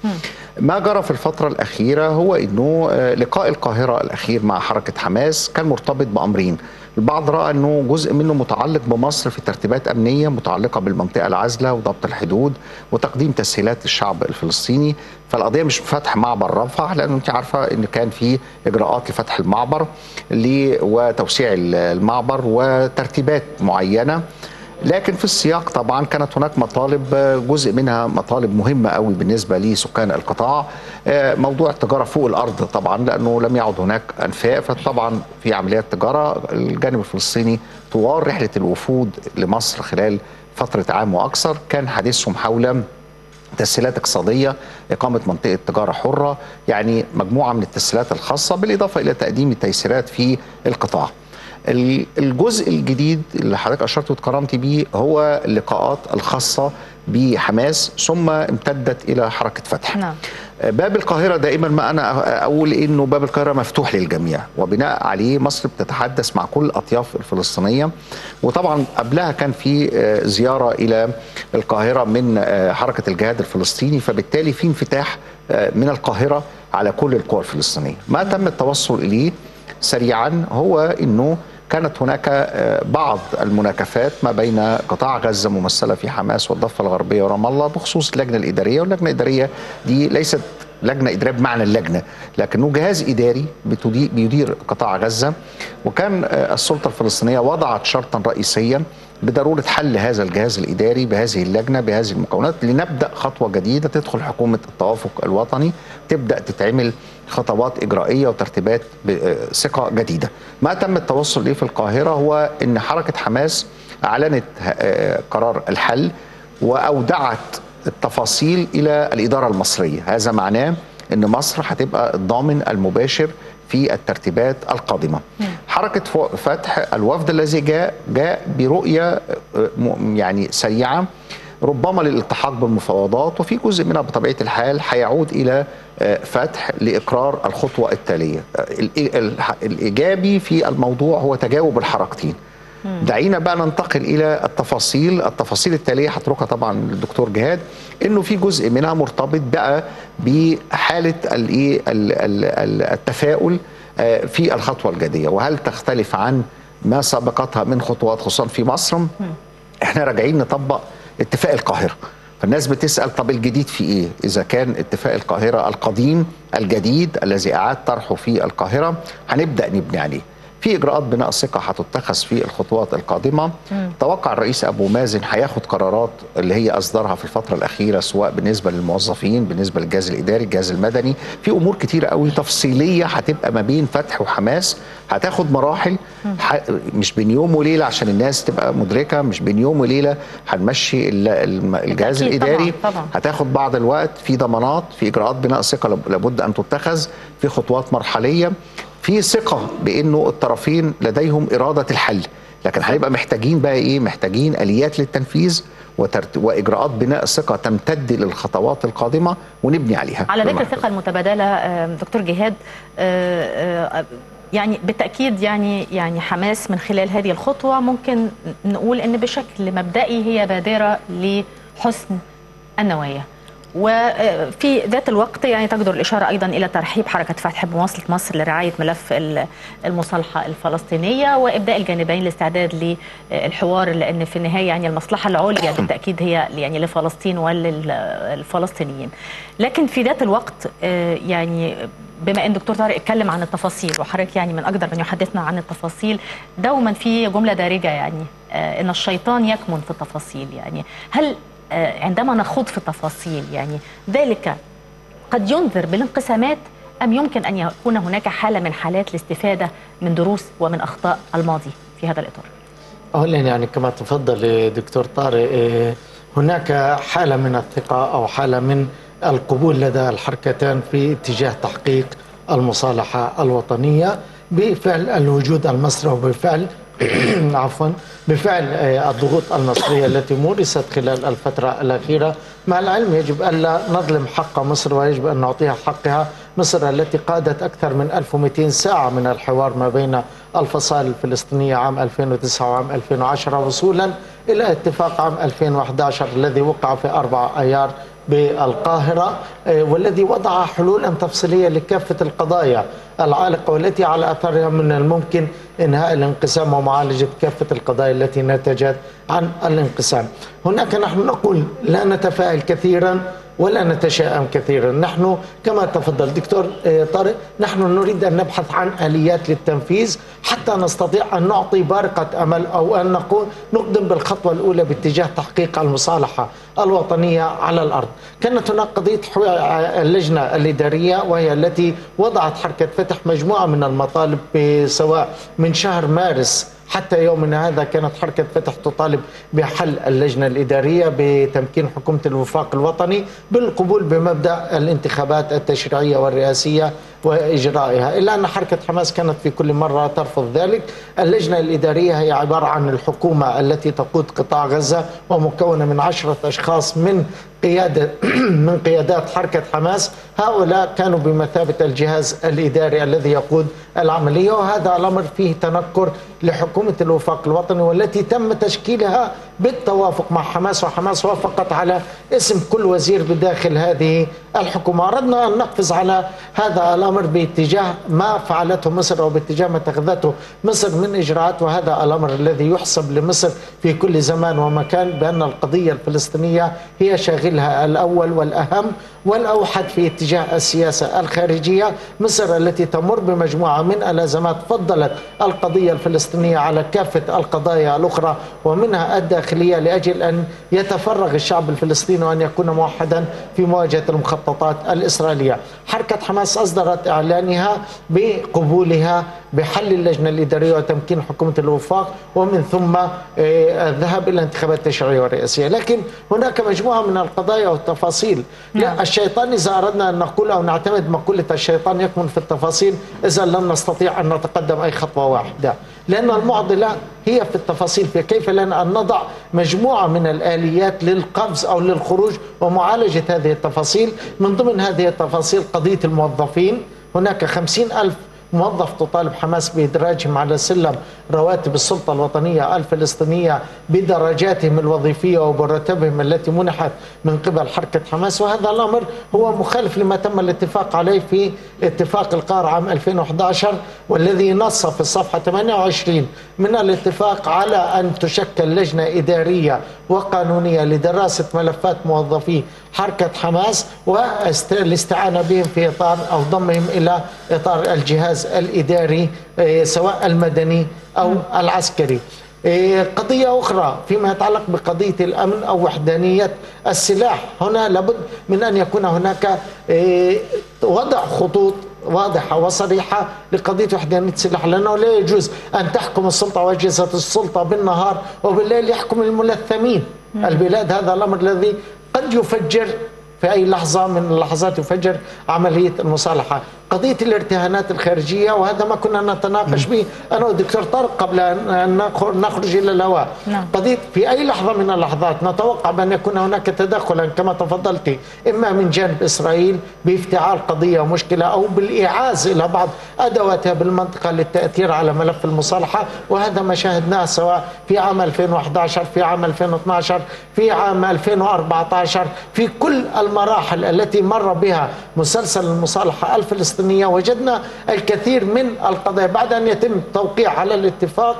ما جرى في الفترة الأخيرة هو أنه لقاء القاهرة الأخير مع حركة حماس كان مرتبط بأمرين. البعض رأى أنه جزء منه متعلق بمصر في ترتيبات أمنية متعلقة بالمنطقة العازلة وضبط الحدود وتقديم تسهيلات للشعب الفلسطيني، فالقضية مش فتح معبر رفح لأنه أنت عارفة أن كان في إجراءات لفتح المعبر وتوسيع المعبر وترتيبات معينة، لكن في السياق طبعا كانت هناك مطالب جزء منها مطالب مهمة قوي بالنسبة لسكان القطاع، موضوع التجارة فوق الأرض طبعا لأنه لم يعد هناك أنفاق، فطبعا في عمليات تجارة الجانب الفلسطيني طوال رحلة الوفود لمصر خلال فترة عام وأكثر كان حديثهم حول تسهيلات اقتصادية، إقامة منطقة تجارة حرة، يعني مجموعة من التسهيلات الخاصة بالإضافة إلى تقديم التيسيرات في القطاع. الجزء الجديد اللي حضرتك أشرت واتكرمت بيه هو اللقاءات الخاصة بحماس ثم امتدت إلى حركة فتح. نعم. باب القاهرة دائما ما أنا أقول إنه باب القاهرة مفتوح للجميع وبناء عليه مصر بتتحدث مع كل الأطياف الفلسطينية، وطبعا قبلها كان في زيارة إلى القاهرة من حركة الجهاد الفلسطيني، فبالتالي في انفتاح من القاهرة على كل القوى الفلسطينية. ما تم التوصل إليه سريعا هو أنه كانت هناك بعض المناكفات ما بين قطاع غزة ممثلة في حماس والضفة الغربية ورام الله بخصوص اللجنة الإدارية، واللجنة الإدارية دي ليست لجنة إدارية بمعنى اللجنة لكنه جهاز إداري بيدير قطاع غزة، وكان السلطة الفلسطينية وضعت شرطا رئيسيا بضرورة حل هذا الجهاز الإداري بهذه اللجنة بهذه المكونات لنبدأ خطوة جديدة، تدخل حكومة التوافق الوطني تبدأ تتعمل خطوات إجرائية وترتيبات ثقة جديدة. ما تم التوصل إليه في القاهرة هو أن حركة حماس أعلنت قرار الحل وأودعت التفاصيل إلى الإدارة المصرية، هذا معناه أن مصر هتبقى الضامن المباشر في الترتيبات القادمة. حركة فتح الوفد الذي جاء برؤية يعني سريعة ربما للالتحاق بالمفاوضات، وفي جزء منها بطبيعة الحال هيعود إلى فتح لإقرار الخطوة التالية. الإيجابي في الموضوع هو تجاوب الحركتين. دعينا بقى ننتقل إلى التفاصيل التالية هتركها طبعا للدكتور جهاد، إنه في جزء منها مرتبط بقى بحالة التفاؤل في الخطوة الجدية، وهل تختلف عن ما سبقتها من خطوات خصوصا في مصر. احنا راجعين نطبق اتفاق القاهرة، فالناس بتسأل طب الجديد في إيه؟ إذا كان اتفاق القاهرة القديم الجديد الذي أعاد طرحه في القاهرة هنبدأ نبني عليه. في إجراءات بناء الثقة هتتخذ في الخطوات القادمة. توقع الرئيس أبو مازن هياخد قرارات اللي هي أصدرها في الفترة الأخيرة سواء بالنسبة للموظفين بالنسبة للجهاز الإداري الجهاز المدني، في أمور كتيرة قوي تفصيلية هتبقى ما بين فتح وحماس، هتاخد مراحل مش بين يوم وليلة عشان الناس تبقى مدركة، مش بين يوم وليلة هنمشي الجهاز الإداري، طبعاً. هتاخد بعض الوقت، في ضمانات، في إجراءات بناء الثقة لابد أن تتخذ، في خطوات مرحلية، في ثقة بأنه الطرفين لديهم إرادة الحل، لكن هنبقى محتاجين بقى إيه؟ محتاجين آليات للتنفيذ وإجراءات بناء ثقة تمتد للخطوات القادمة ونبني عليها. على ذكر الثقة المتبادلة دكتور جهاد، يعني بالتأكيد يعني حماس من خلال هذه الخطوة ممكن نقول إن بشكل مبدئي هي بادرة لحسن النوايا، وفي ذات الوقت يعني تجدر الإشارة أيضا إلى ترحيب حركة فتح بمواصلة مصر لرعاية ملف المصالحة الفلسطينية وإبداء الجانبين الاستعداد للحوار، لأن في النهاية يعني المصلحة العليا بالتأكيد هي يعني لفلسطين وللفلسطينيين. لكن في ذات الوقت يعني بما أن دكتور طارق اتكلم عن التفاصيل وحضرتك يعني من أقدر من يحدثنا عن التفاصيل، دوما في جملة دارجة يعني إن الشيطان يكمن في التفاصيل، يعني هل عندما نخوض في التفاصيل يعني ذلك قد ينذر بالانقسامات أم يمكن أن يكون هناك حالة من حالات الاستفادة من دروس ومن أخطاء الماضي في هذا الإطار؟ أولا يعني كما تفضل دكتور طارق هناك حالة من الثقة أو حالة من القبول لدى الحركتان في اتجاه تحقيق المصالحة الوطنية بفعل الوجود المصري وبفعل عفوا بفعل الضغوط المصرية التي مورست خلال الفترة الأخيرة، مع العلم يجب ألا نظلم حق مصر ويجب أن نعطيها حقها مصر التي قادت أكثر من 1200 ساعة من الحوار ما بين الفصائل الفلسطينية عام 2009 وعام 2010 وصولا إلى اتفاق عام 2011 الذي وقع في 4 أيار بالقاهرة، والذي وضع حلولا تفصيلية لكافة القضايا العالقة والتي على أثرها من الممكن إنهاء الانقسام ومعالجة كافة القضايا التي نتجت عن الانقسام. هناك نحن نقول لا نتفائل كثيرا ولا نتشائم كثيرا، نحن كما تفضل دكتور طارق نحن نريد أن نبحث عن آليات للتنفيذ حتى نستطيع أن نعطي بارقة أمل أو أن نقول نقدم بالخطوة الأولى باتجاه تحقيق المصالحة الوطنية على الأرض. كانت هناك قضية اللجنة الإدارية وهي التي وضعت حركة فتح مجموعة من المطالب سواء من شهر مارس حتى يومنا هذا كانت حركة فتح تطالب بحل اللجنة الإدارية، بتمكين حكومة الوفاق الوطني، بالقبول بمبدأ الانتخابات التشريعية والرئاسية وإجرائها، إلا أن حركة حماس كانت في كل مرة ترفض ذلك. اللجنة الإدارية هي عبارة عن الحكومة التي تقود قطاع غزة ومكونة من 10 أشخاص من قيادات حركة حماس، هؤلاء كانوا بمثابة الجهاز الإداري الذي يقود العملية، وهذا الأمر فيه تنكر لحكومة الوفاق الوطني والتي تم تشكيلها بالتوافق مع حماس، وحماس وافقت على اسم كل وزير بداخل هذه الحكومة. أردنا أن نقفز على هذا الأمر باتجاه ما فعلته مصر أو باتجاه ما اتخذته مصر من إجراءات، وهذا الأمر الذي يحسب لمصر في كل زمان ومكان بأن القضية الفلسطينية هي شاغلها الأول والأهم والأوحد في اتجاه السياسة الخارجية. مصر التي تمر بمجموعة من الأزمات فضلت القضية الفلسطينية على كافة القضايا الأخرى ومنها الداخلية لأجل أن يتفرغ الشعب الفلسطيني وأن يكون موحدا في مواجهة المخططات الإسرائيلية. حركة حماس أصدرت إعلانها بقبولها بحل اللجنة الإدارية وتمكين حكومة الوفاق ومن ثم الذهاب إلى انتخابات التشريعية والرئاسية، لكن هناك مجموعة من القضايا والتفاصيل. لا، الشيطان إذا أردنا أن نقول أو نعتمد مقولة الشيطان يكمن في التفاصيل، إذا لن نستطيع أن نتقدم أي خطوة واحدة، لأن المعضلة هي في التفاصيل، في كيف لنا أن نضع مجموعة من الآليات للقفز أو للخروج ومعالجة هذه التفاصيل. من ضمن هذه التفاصيل قضية الموظفين، هناك 50,000 موظف تطالب حماس بإدراجهم على سلم رواتب السلطة الوطنية الفلسطينية بدرجاتهم الوظيفية وبراتبهم التي منحت من قبل حركة حماس، وهذا الأمر هو مخالف لما تم الاتفاق عليه في اتفاق القاهرة عام 2011 والذي نص في الصفحة 28 من الاتفاق على أن تشكل لجنة إدارية وقانونية لدراسة ملفات موظفي حركة حماس والاستعانة بهم في إطار أو ضمهم إلى إطار الجهاز الإداري سواء المدني أو العسكري. قضية أخرى فيما يتعلق بقضية الأمن أو وحدانية السلاح، هنا لابد من أن يكون هناك وضع خطوط واضحة وصريحة لقضية وحدانية السلاح، لأنه لا يجوز أن تحكم السلطة وأجهزة السلطة بالنهار وبالليل يحكم الملثمين البلاد. هذا الأمر الذي قد يفجر في أي لحظة من اللحظات يفجر عملية المصالحة. قضية الارتهانات الخارجية، وهذا ما كنا نتناقش به أنا والدكتور طارق قبل أن نخرج إلى الهواء. قضية في أي لحظة من اللحظات نتوقع بأن يكون هناك تدخلا كما تفضلتي، إما من جانب إسرائيل بافتعال قضية ومشكلة أو بالإعاز إلى بعض أدواتها بالمنطقة للتأثير على ملف المصالحة، وهذا ما شاهدناه سواء في عام 2011 في عام 2012 في عام 2014. في كل المراحل التي مر بها مسلسل المصالحة الفلسطينية وجدنا الكثير من القضايا. بعد أن يتم التوقيع على الاتفاق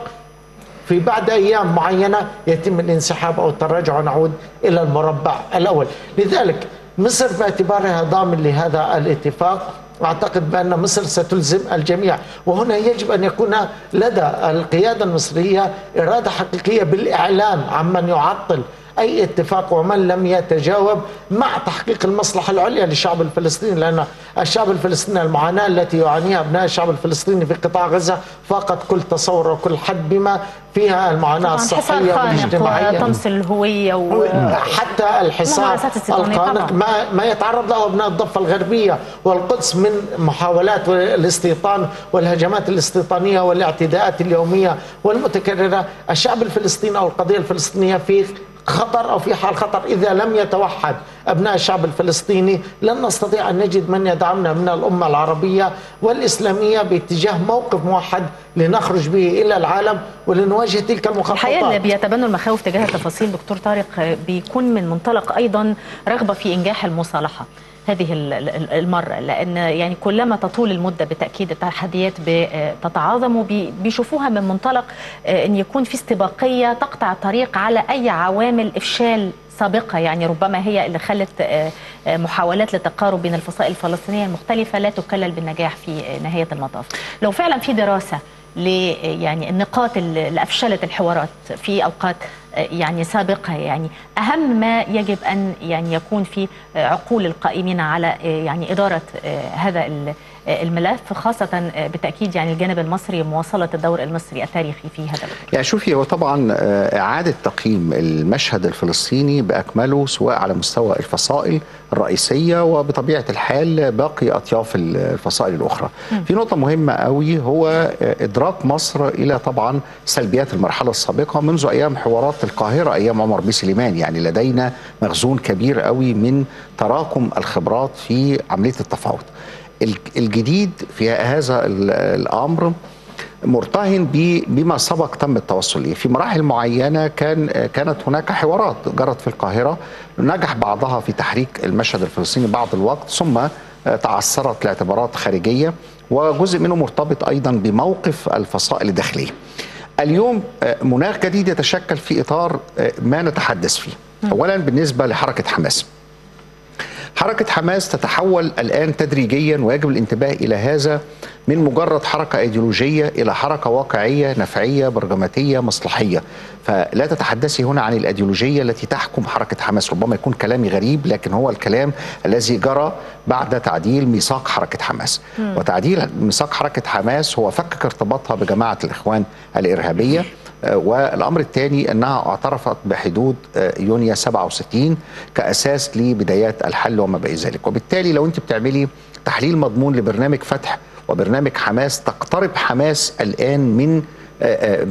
في بعد أيام معينة يتم الانسحاب أو التراجع ونعود إلى المربع الأول. لذلك مصر باعتبارها ضامن لهذا الاتفاق أعتقد بأن مصر ستلزم الجميع، وهنا يجب أن يكون لدى القيادة المصرية إرادة حقيقية بالإعلان عمن يعطل أي اتفاق ومن لم يتجاوب مع تحقيق المصلحة العليا للشعب الفلسطيني، لأن الشعب الفلسطيني المعاناة التي يعانيها أبناء الشعب الفلسطيني في قطاع غزة فاقت كل تصور وكل حد بما فيها المعاناة الصحية والاجتماعية وطمس الهوية حتى الحصار القانق ما يتعرض له أبناء الضفة الغربية والقدس من محاولات الاستيطان والهجمات الاستيطانية والاعتداءات اليومية والمتكررة. الشعب الفلسطيني أو القضية الفلسطينية في خطر أو في حال خطر. إذا لم يتوحد أبناء الشعب الفلسطيني لن نستطيع أن نجد من يدعمنا من الأمة العربية والإسلامية باتجاه موقف موحد لنخرج به إلى العالم ولنواجه تلك المخاطرات. الحقيقة اللي بيتبنوا المخاوف تجاه التفاصيل دكتور طارق بيكون من منطلق أيضا رغبة في إنجاح المصالحة هذه المرة، لأن يعني كلما تطول المدة بالتأكيد التحديات بتتعاظم، بيشوفوها من منطلق أن يكون في استباقية تقطع الطريق على أي عوامل إفشال سابقة، يعني ربما هي اللي خلت محاولات للتقارب بين الفصائل الفلسطينية المختلفة لا تكلل بالنجاح في نهاية المطاف. لو فعلا في دراسة يعني النقاط اللي أفشلت الحوارات في أوقات يعني سابقة، يعني أهم ما يجب أن يعني يكون في عقول القائمين على يعني إدارة هذا الملف، خاصة بالتأكيد يعني الجانب المصري مواصلة الدور المصري التاريخي في هذا الوقت. يعني شوفي، هو طبعا إعادة تقييم المشهد الفلسطيني بأكمله سواء على مستوى الفصائل الرئيسية وبطبيعة الحال باقي أطياف الفصائل الأخرى. في نقطة مهمة قوي هو إدراك مصر إلى طبعا سلبيات المرحلة السابقة منذ أيام حوارات القاهرة أيام عمر بن سليمان. يعني لدينا مخزون كبير قوي من تراكم الخبرات في عملية التفاوض. الجديد في هذا الأمر مرتهن بما سبق تم التوصل إليه. في مراحل معينة كانت هناك حوارات جرت في القاهرة نجح بعضها في تحريك المشهد الفلسطيني بعض الوقت، ثم تعثرت لاعتبارات خارجية وجزء منه مرتبط أيضا بموقف الفصائل الداخلية. اليوم مناخ جديد يتشكل في إطار ما نتحدث فيه. أولا بالنسبة لحركة حماس، حركة حماس تتحول الآن تدريجيا ويجب الانتباه إلى هذا من مجرد حركة أيديولوجية إلى حركة واقعية نفعية برجماتية مصلحية. فلا تتحدثي هنا عن الأيديولوجية التي تحكم حركة حماس. ربما يكون كلامي غريب لكن هو الكلام الذي جرى بعد تعديل ميثاق حركة حماس. وتعديل ميثاق حركة حماس هو فكك ارتباطها بجماعة الإخوان الإرهابية، والأمر الثاني أنها اعترفت بحدود يونيو 67 كأساس لبدايات الحل وما بعد ذلك. وبالتالي لو أنت بتعملي تحليل مضمون لبرنامج فتح وبرنامج حماس، تقترب حماس الآن من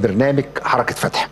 برنامج حركة فتح.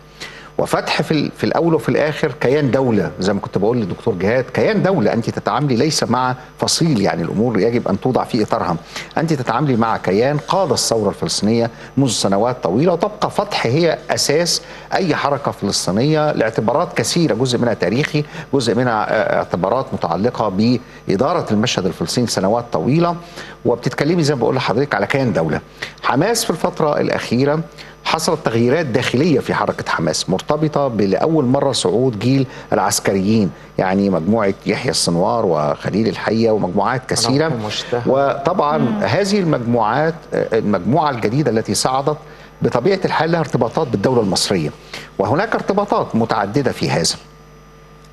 وفتح في الأول وفي الآخر كيان دولة، زي ما كنت بقول للدكتور جهاد كيان دولة. أنت تتعاملي ليس مع فصيل، يعني الأمور يجب أن توضع في إطارها. أنت تتعاملي مع كيان قاد الثورة الفلسطينية منذ سنوات طويلة، وتبقى فتح هي أساس أي حركة فلسطينية لاعتبارات كثيرة، جزء منها تاريخي، جزء منها اعتبارات متعلقة بإدارة المشهد الفلسطيني سنوات طويلة. وبتتكلمي زي ما بقول لحضرتك على كيان دولة. حماس في الفترة الأخيرة حصلت تغييرات داخلية في حركة حماس مرتبطة بأول مرة صعود جيل العسكريين، يعني مجموعة يحيى السنوار وخليل الحية ومجموعات كثيرة. وطبعا هذه المجموعة الجديدة التي صعدت بطبيعة الحال لها ارتباطات بالدولة المصرية، وهناك ارتباطات متعددة في هذا.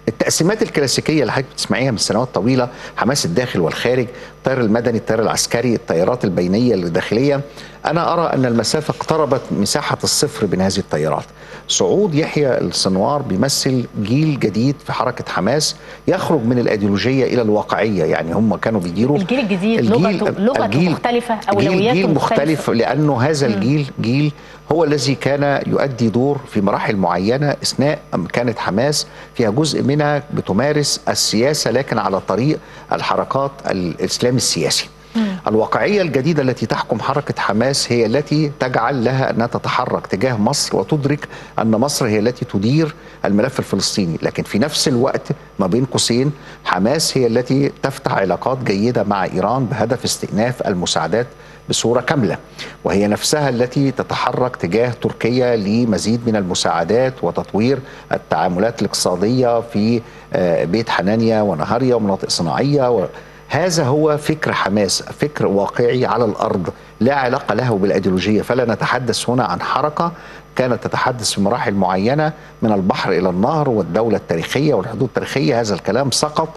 التقسيمات الكلاسيكية اللي حضرتك بتسمعيها من سنوات طويلة، حماس الداخل والخارج، التيار المدني، التيار العسكري، التيارات البينية الداخلية. أنا أرى أن المسافة اقتربت مساحة الصفر بين هذه التيارات. صعود يحيى السنوار بيمثل جيل جديد في حركة حماس يخرج من الأيديولوجية إلى الواقعية. يعني هم كانوا بيديروا الجيل الجديد، لغته مختلفة، أولوياته مختلفة، لأنه هذا الجيل جيل هو الذي كان يؤدي دور في مراحل معينة أثناء كانت حماس فيها جزء منها بتمارس السياسة لكن على طريق الحركات الإسلام السياسي. الواقعية الجديدة التي تحكم حركة حماس هي التي تجعل لها أنها تتحرك تجاه مصر وتدرك أن مصر هي التي تدير الملف الفلسطيني، لكن في نفس الوقت ما بين قوسين حماس هي التي تفتح علاقات جيدة مع إيران بهدف استئناف المساعدات بصورة كاملة، وهي نفسها التي تتحرك تجاه تركيا لمزيد من المساعدات وتطوير التعاملات الاقتصادية في بيت حنانيا ونهاريا ومناطق صناعية هذا هو فكر حماس، فكر واقعي على الأرض لا علاقة له بالأيديولوجية. فلا نتحدث هنا عن حركة كانت تتحدث في مراحل معينة من البحر إلى النهر والدولة التاريخية والحدود التاريخية. هذا الكلام سقط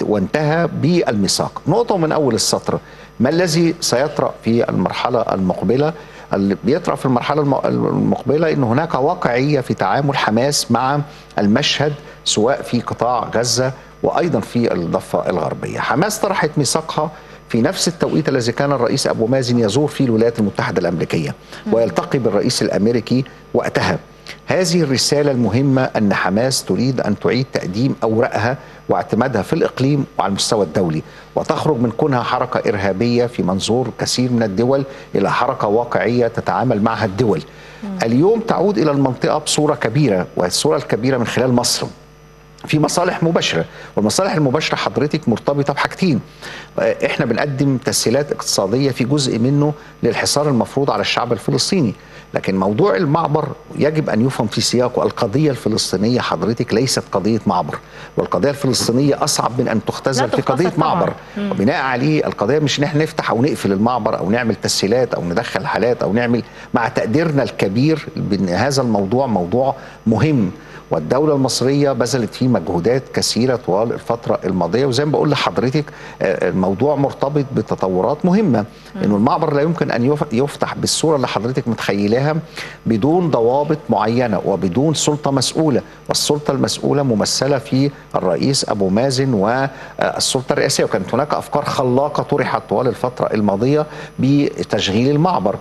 وانتهى بالميثاق. نقطة من أول السطر، ما الذي سيطرأ في المرحلة المقبلة؟ اللي بيطرأ في المرحلة المقبلة أن هناك واقعية في تعامل حماس مع المشهد سواء في قطاع غزة وأيضا في الضفة الغربية. حماس طرحت ميثاقها في نفس التوقيت الذي كان الرئيس أبو مازن يزور فيه الولايات المتحدة الأمريكية ويلتقي بالرئيس الأمريكي وقتها. هذه الرسالة المهمة أن حماس تريد أن تعيد تقديم أوراقها واعتمادها في الإقليم وعلى المستوى الدولي، وتخرج من كونها حركة إرهابية في منظور كثير من الدول إلى حركة واقعية تتعامل معها الدول. اليوم تعود إلى المنطقة بصورة كبيرة، والصورة الكبيرة من خلال مصر. في مصالح مباشرة، والمصالح المباشرة حضرتك مرتبطة بحاجتين. احنا بنقدم تسهيلات اقتصادية في جزء منه للحصار المفروض على الشعب الفلسطيني، لكن موضوع المعبر يجب أن يفهم في سياقه. القضية الفلسطينية حضرتك ليست قضية معبر، والقضية الفلسطينية أصعب من أن تختزل في قضية معبر. وبناء عليه القضية مش نحن نفتح أو نقفل المعبر أو نعمل تسهيلات أو ندخل حالات أو نعمل، مع تقديرنا الكبير بأن هذا الموضوع موضوع مهم، والدولة المصرية بذلت فيه مجهودات كثيرة طوال الفترة الماضية. وزي ما بقول لحضرتك الموضوع مرتبط بتطورات مهمة، إنه المعبر لا يمكن أن يفتح بالصورة اللي حضرتك متخيلها بدون ضوابط معينة وبدون سلطة مسؤولة، والسلطة المسؤولة ممثلة في الرئيس أبو مازن والسلطة الرئاسية. وكانت هناك أفكار خلاقة طرحت طوال الفترة الماضية بتشغيل المعبر.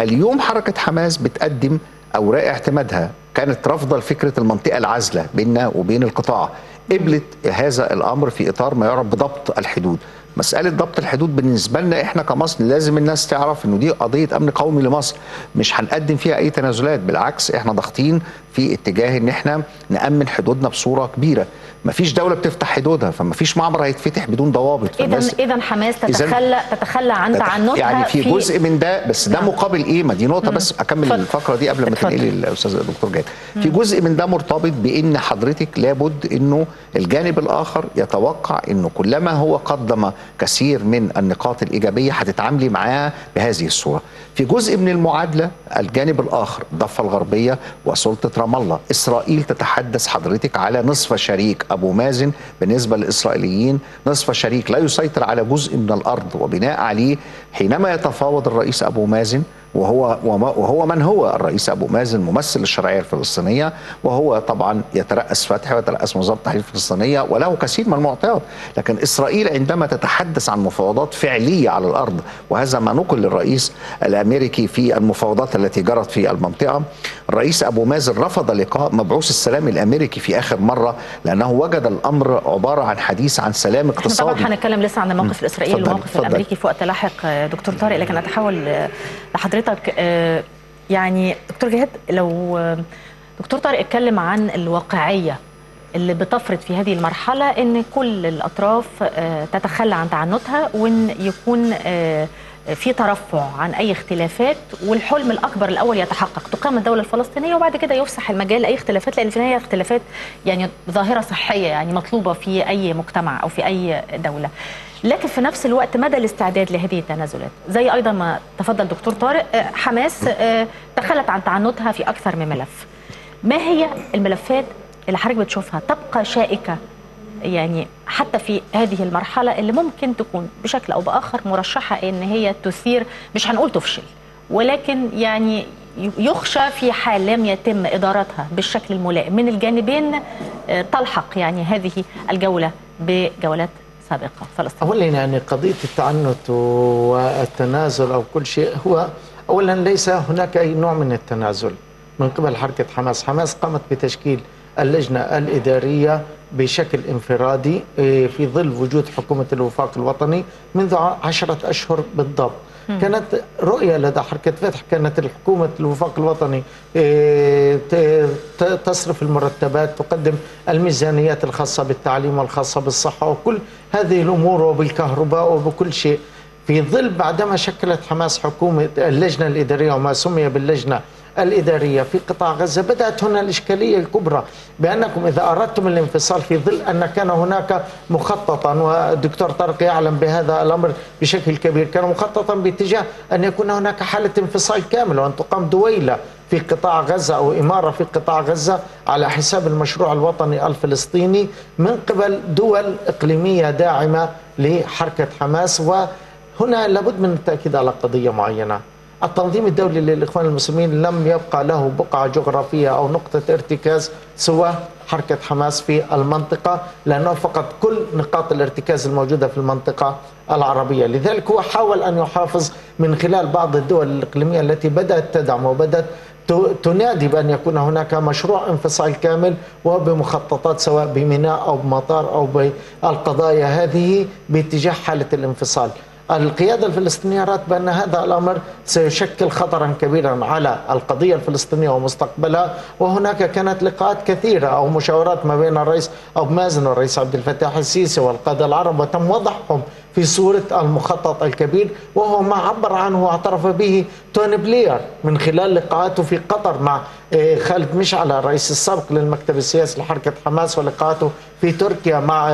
اليوم حركة حماس بتقدم أوراق اعتمادها، كانت رافضة لفكرة المنطقة العازلة بيننا وبين القطاع، قبلت هذا الأمر في إطار ما يعرف بضبط الحدود. مسألة ضبط الحدود بالنسبة لنا إحنا كمصر لازم الناس تعرف إنه دي قضية أمن قومي لمصر، مش هنقدم فيها أي تنازلات، بالعكس إحنا ضاغطين في اتجاه إن إحنا نأمن حدودنا بصورة كبيرة. مفيش دولة بتفتح حدودها، فمفيش معبر هيتفتح بدون ضوابط. إذا حماس تتخلى عن تعنتها يعني في جزء من ده، بس ده مقابل إيه؟ ما دي نقطة بس أكمل الفقرة دي قبل ما تنقلي الأستاذ الدكتور جهاد. في جزء من ده مرتبط بإن حضرتك لابد إنه الجانب الآخر يتوقع إنه كلما هو قدم كثير من النقاط الإيجابية هتتعاملي معاه بهذه الصورة. في جزء من المعادلة الجانب الآخر، الضفة الغربية وسلطة رام الله، إسرائيل تتحدث حضرتك على نصف شريك. أبو مازن بالنسبة للإسرائيليين نصف شريك لا يسيطر على جزء من الأرض، وبناء عليه حينما يتفاوض الرئيس أبو مازن وهو من هو الرئيس أبو مازن ممثل الشرعية الفلسطينية، وهو طبعا يترأس فتح ويترأس منظمة التحرير الفلسطينية وله كثير من المعطيات، لكن إسرائيل عندما تتحدث عن مفاوضات فعلية على الأرض، وهذا ما نقل للرئيس الأمريكي في المفاوضات التي جرت في المنطقة. الرئيس أبو مازن رفض لقاء مبعوث السلام الأمريكي في آخر مرة، لأنه وجد الأمر عبارة عن حديث عن سلام اقتصادي. طبعا هنتكلم لسه عن الموقف الإسرائيلي والموقف الأمريكي في وقت لاحق دكتور طارق، لكن أتحول لحضرتك. يعني دكتور جهاد، لو دكتور طارق اتكلم عن الواقعية اللي بتفرض في هذه المرحلة ان كل الأطراف تتخلى عن تعنتها، وان يكون في ترفع عن أي اختلافات، والحلم الأكبر الأول يتحقق، تقام الدولة الفلسطينية، وبعد كده يفسح المجال لأي اختلافات، لأن في النهاية اختلافات يعني ظاهرة صحية يعني مطلوبة في أي مجتمع أو في أي دولة. لكن في نفس الوقت مدى الاستعداد لهذه التنازلات، زي أيضا ما تفضل دكتور طارق، حماس تخلت عن تعنتها في أكثر من ملف. ما هي الملفات اللي حضرتك بتشوفها تبقى شائكة يعني حتى في هذه المرحلة، اللي ممكن تكون بشكل أو بآخر مرشحة إن هي تثير، مش هنقول تفشل، ولكن يعني يخشى في حال لم يتم إدارتها بالشكل الملائم من الجانبين تلحق يعني هذه الجولة بجولات سابقة فلسطين؟ أولا يعني قضية التعنت والتنازل أو كل شيء، هو أولا ليس هناك أي نوع من التنازل من قبل حركة حماس. حماس قامت بتشكيل اللجنة الإدارية بشكل انفرادي في ظل وجود حكومة الوفاق الوطني منذ 10 أشهر بالضبط. كانت رؤية لدى حركة فتح، كانت الحكومة الوفاق الوطني تصرف المرتبات، تقدم الميزانيات الخاصة بالتعليم والخاصة بالصحة وكل هذه الأمور وبالكهرباء وبكل شيء، في ظل بعدما شكلت حماس حكومة اللجنة الإدارية وما سمي باللجنة الإدارية في قطاع غزة. بدأت هنا الإشكالية الكبرى، بأنكم إذا أردتم الانفصال في ظل أن كان هناك مخططا، والدكتور طارق يعلم بهذا الأمر بشكل كبير، كان مخططا باتجاه أن يكون هناك حالة انفصال كامل، وأن تقام دويلة في قطاع غزة أو إمارة في قطاع غزة على حساب المشروع الوطني الفلسطيني من قبل دول إقليمية داعمة لحركة حماس. وهنا لابد من التأكيد على قضية معينة. التنظيم الدولي للإخوان المسلمين لم يبقى له بقعة جغرافية أو نقطة ارتكاز سوى حركة حماس في المنطقة، لأنه فقد كل نقاط الارتكاز الموجودة في المنطقة العربية. لذلك هو حاول أن يحافظ من خلال بعض الدول الإقليمية التي بدأت تدعم وبدأت تنادي بأن يكون هناك مشروع انفصال كامل وبمخططات سواء بميناء أو بمطار أو بالقضايا هذه باتجاه حالة الانفصال. القيادة الفلسطينية رأت بأن هذا الأمر سيشكل خطرا كبيرا على القضية الفلسطينية ومستقبلها، وهناك كانت لقاءات كثيرة أو مشاورات ما بين الرئيس أبو مازن والرئيس عبد الفتاح السيسي والقادة العرب، وتم وضعهم في صورة المخطط الكبير، وهو ما عبر عنه واعترف به توني بلير من خلال لقاءاته في قطر مع خالد مشعل الرئيس السابق للمكتب السياسي لحركة حماس ولقاءاته في تركيا مع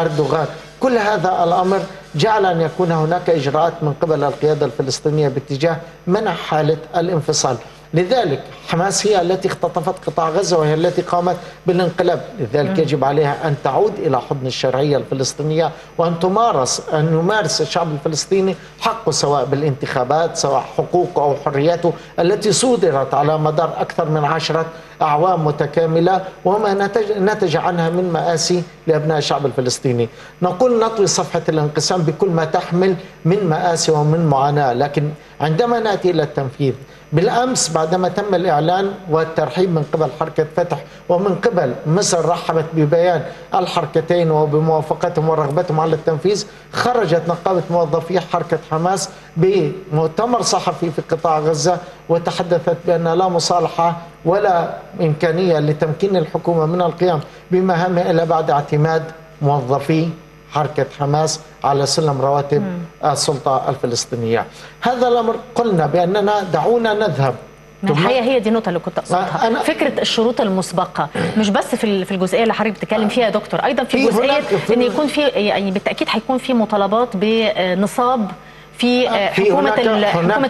أردوغان. كل هذا الأمر جعل أن يكون هناك إجراءات من قبل القيادة الفلسطينية باتجاه منع حالة الانفصال. لذلك حماس هي التي اختطفت قطاع غزة وهي التي قامت بالانقلاب، لذلك يجب عليها أن تعود إلى حضن الشرعية الفلسطينية وأن يمارس الشعب الفلسطيني حقه سواء بالانتخابات سواء حقوقه أو حرياته التي صدرت على مدار أكثر من 10 أعوام متكاملة وما نتج عنها من مآسي لأبناء الشعب الفلسطيني. نقول نطوي صفحة الانقسام بكل ما تحمل من مآسي ومن معاناة، لكن عندما نأتي إلى التنفيذ بالأمس بعدما تم الإعلان والترحيب من قبل حركة فتح ومن قبل مصر رحبت ببيان الحركتين وبموافقتهم ورغبتهم على التنفيذ، خرجت نقابة موظفي حركة حماس بمؤتمر صحفي في قطاع غزة وتحدثت بأن لا مصالحة ولا إمكانية لتمكين الحكومة من القيام بمهامها إلا بعد اعتماد موظفي حركة حماس على سلم رواتب السلطة الفلسطينية. هذا الأمر قلنا بأننا دعونا نذهب. الحقيقة هي دي النقطة اللي كنت أقصدها، فكرة الشروط المسبقة مش بس في الجزئية اللي حضرتك بتتكلم فيها يا دكتور، أيضا في جزئية أن يكون في يعني بالتأكيد هيكون في مطالبات بنصاب في حكومة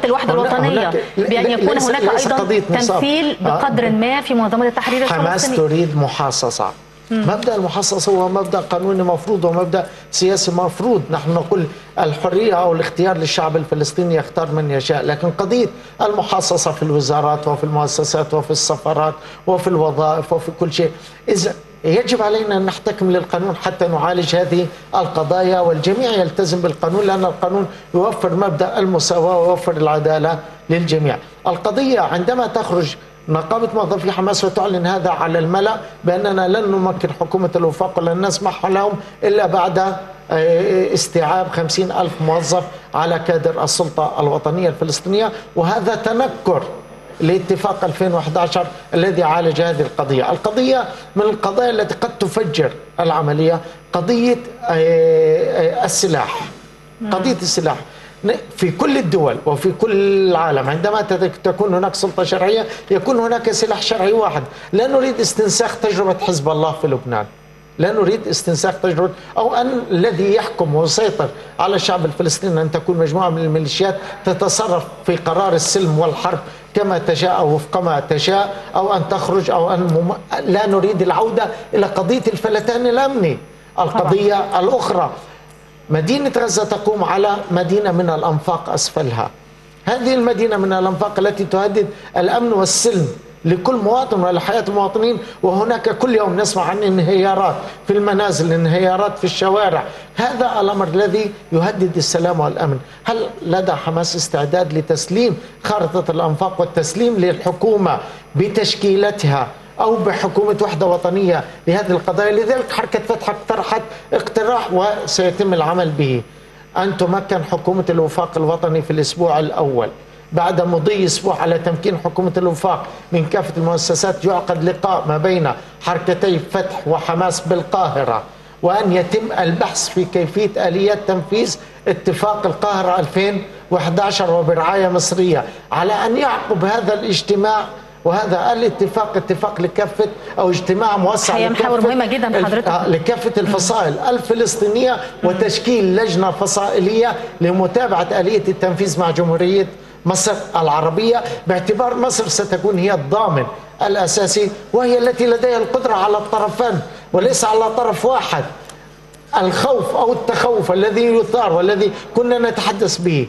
الوحدة الوطنية بأن يكون هناك أيضا تمثيل بقدر ما في منظمة التحرير الفلسطينية. حماس تريد محاصصة. مبدأ المحاصصة هو مبدأ قانوني مفروض ومبدأ سياسي مفروض، نحن نقول الحرية أو الاختيار للشعب الفلسطيني يختار من يشاء، لكن قضية المحاصصة في الوزارات وفي المؤسسات وفي السفارات وفي الوظائف وفي كل شيء، إذا يجب علينا أن نحتكم للقانون حتى نعالج هذه القضايا، والجميع يلتزم بالقانون لأن القانون يوفر مبدأ المساواة ويوفر العدالة للجميع. القضية عندما تخرج نقابة موظفي حماس وتعلن هذا على الملأ بأننا لن نمكن حكومة الوفاق ولن نسمح لهم إلا بعد استيعاب 50,000 موظف على كادر السلطة الوطنية الفلسطينية، وهذا تنكر لاتفاق 2011 الذي عالج هذه القضية. القضية من القضايا التي قد تفجر العملية قضية السلاح. قضية السلاح في كل الدول وفي كل العالم عندما تكون هناك سلطة شرعية يكون هناك سلاح شرعي واحد. لا نريد استنساخ تجربة حزب الله في لبنان، لا نريد استنساخ تجربة أو أن الذي يحكم ويسيطر على الشعب الفلسطيني أن تكون مجموعة من الميليشيات تتصرف في قرار السلم والحرب كما تشاء أو وفق ما تشاء أو أن تخرج أو أن لا نريد العودة إلى قضية الفلتان الأمني. القضية الأخرى مدينة غزة تقوم على مدينة من الأنفاق أسفلها، هذه المدينة من الأنفاق التي تهدد الأمن والسلم لكل مواطن ولحياة المواطنين، وهناك كل يوم نسمع عن انهيارات في المنازل، انهيارات في الشوارع. هذا الأمر الذي يهدد السلام والأمن. هل لدى حماس استعداد لتسليم خارطة الأنفاق والتسليم للحكومة بتشكيلتها أو بحكومة وحدة وطنية لهذه القضايا؟ لذلك حركة فتح اقترحت اقتراح وسيتم العمل به، أن تمكن حكومة الوفاق الوطني في الأسبوع الأول، بعد مضي أسبوع على تمكين حكومة الوفاق من كافة المؤسسات يعقد لقاء ما بين حركتي فتح وحماس بالقاهرة، وأن يتم البحث في كيفية آليات تنفيذ اتفاق القاهرة 2011 وبرعاية مصرية، على أن يعقب هذا الاجتماع وهذا الاتفاق اتفاق لكافة أو اجتماع موسع لكافة الفصائل الفلسطينية وتشكيل لجنة فصائلية لمتابعة آلية التنفيذ مع جمهورية مصر العربية، باعتبار مصر ستكون هي الضامن الأساسي وهي التي لديها القدرة على الطرفين وليس على طرف واحد. الخوف أو التخوف الذي يثار والذي كنا نتحدث به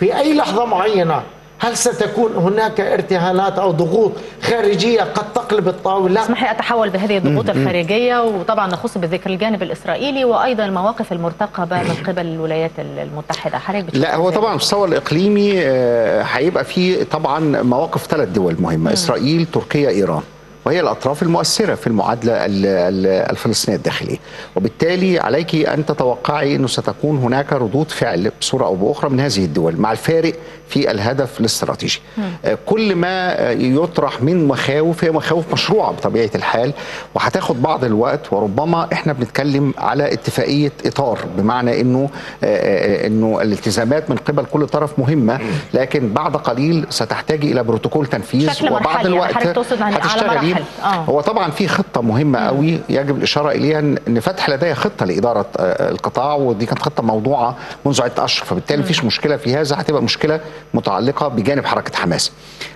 في أي لحظة معينة هل ستكون هناك ارتهالات أو ضغوط خارجية قد تقلب الطاولة؟ اسمح لي أتحول بهذه الضغوط الخارجية، وطبعا نخص بذكر الجانب الإسرائيلي وأيضا المواقف المرتقبة من قبل الولايات المتحدة. لا هو طبعا المستوى الإقليمي هيبقى فيه طبعا مواقف ثلاث دول مهمة، إسرائيل تركيا إيران، وهي الأطراف المؤثرة في المعادلة الفلسطينية الداخلية، وبالتالي عليك أن تتوقعي أنه ستكون هناك ردود فعل بصورة أو بأخرى من هذه الدول مع الفارق في الهدف الاستراتيجي. كل ما يطرح من مخاوف هي مخاوف مشروعة بطبيعة الحال، وهتاخد بعض الوقت، وربما احنا بنتكلم على اتفاقية إطار، بمعنى أنه الالتزامات من قبل كل طرف مهمة، لكن بعد قليل ستحتاج إلى بروتوكول تنفيذ وبعد الوقت هتشتغلي. هو طبعا في خطة مهمة قوي يجب الإشارة إليها، أن فتح لديها خطة لإدارة القطاع، ودي كانت خطة موضوعة منذ عدة أشهر، فبالتالي مفيش مشكلة في هذا، هتبقى مشكلة متعلقة بجانب حركة حماس.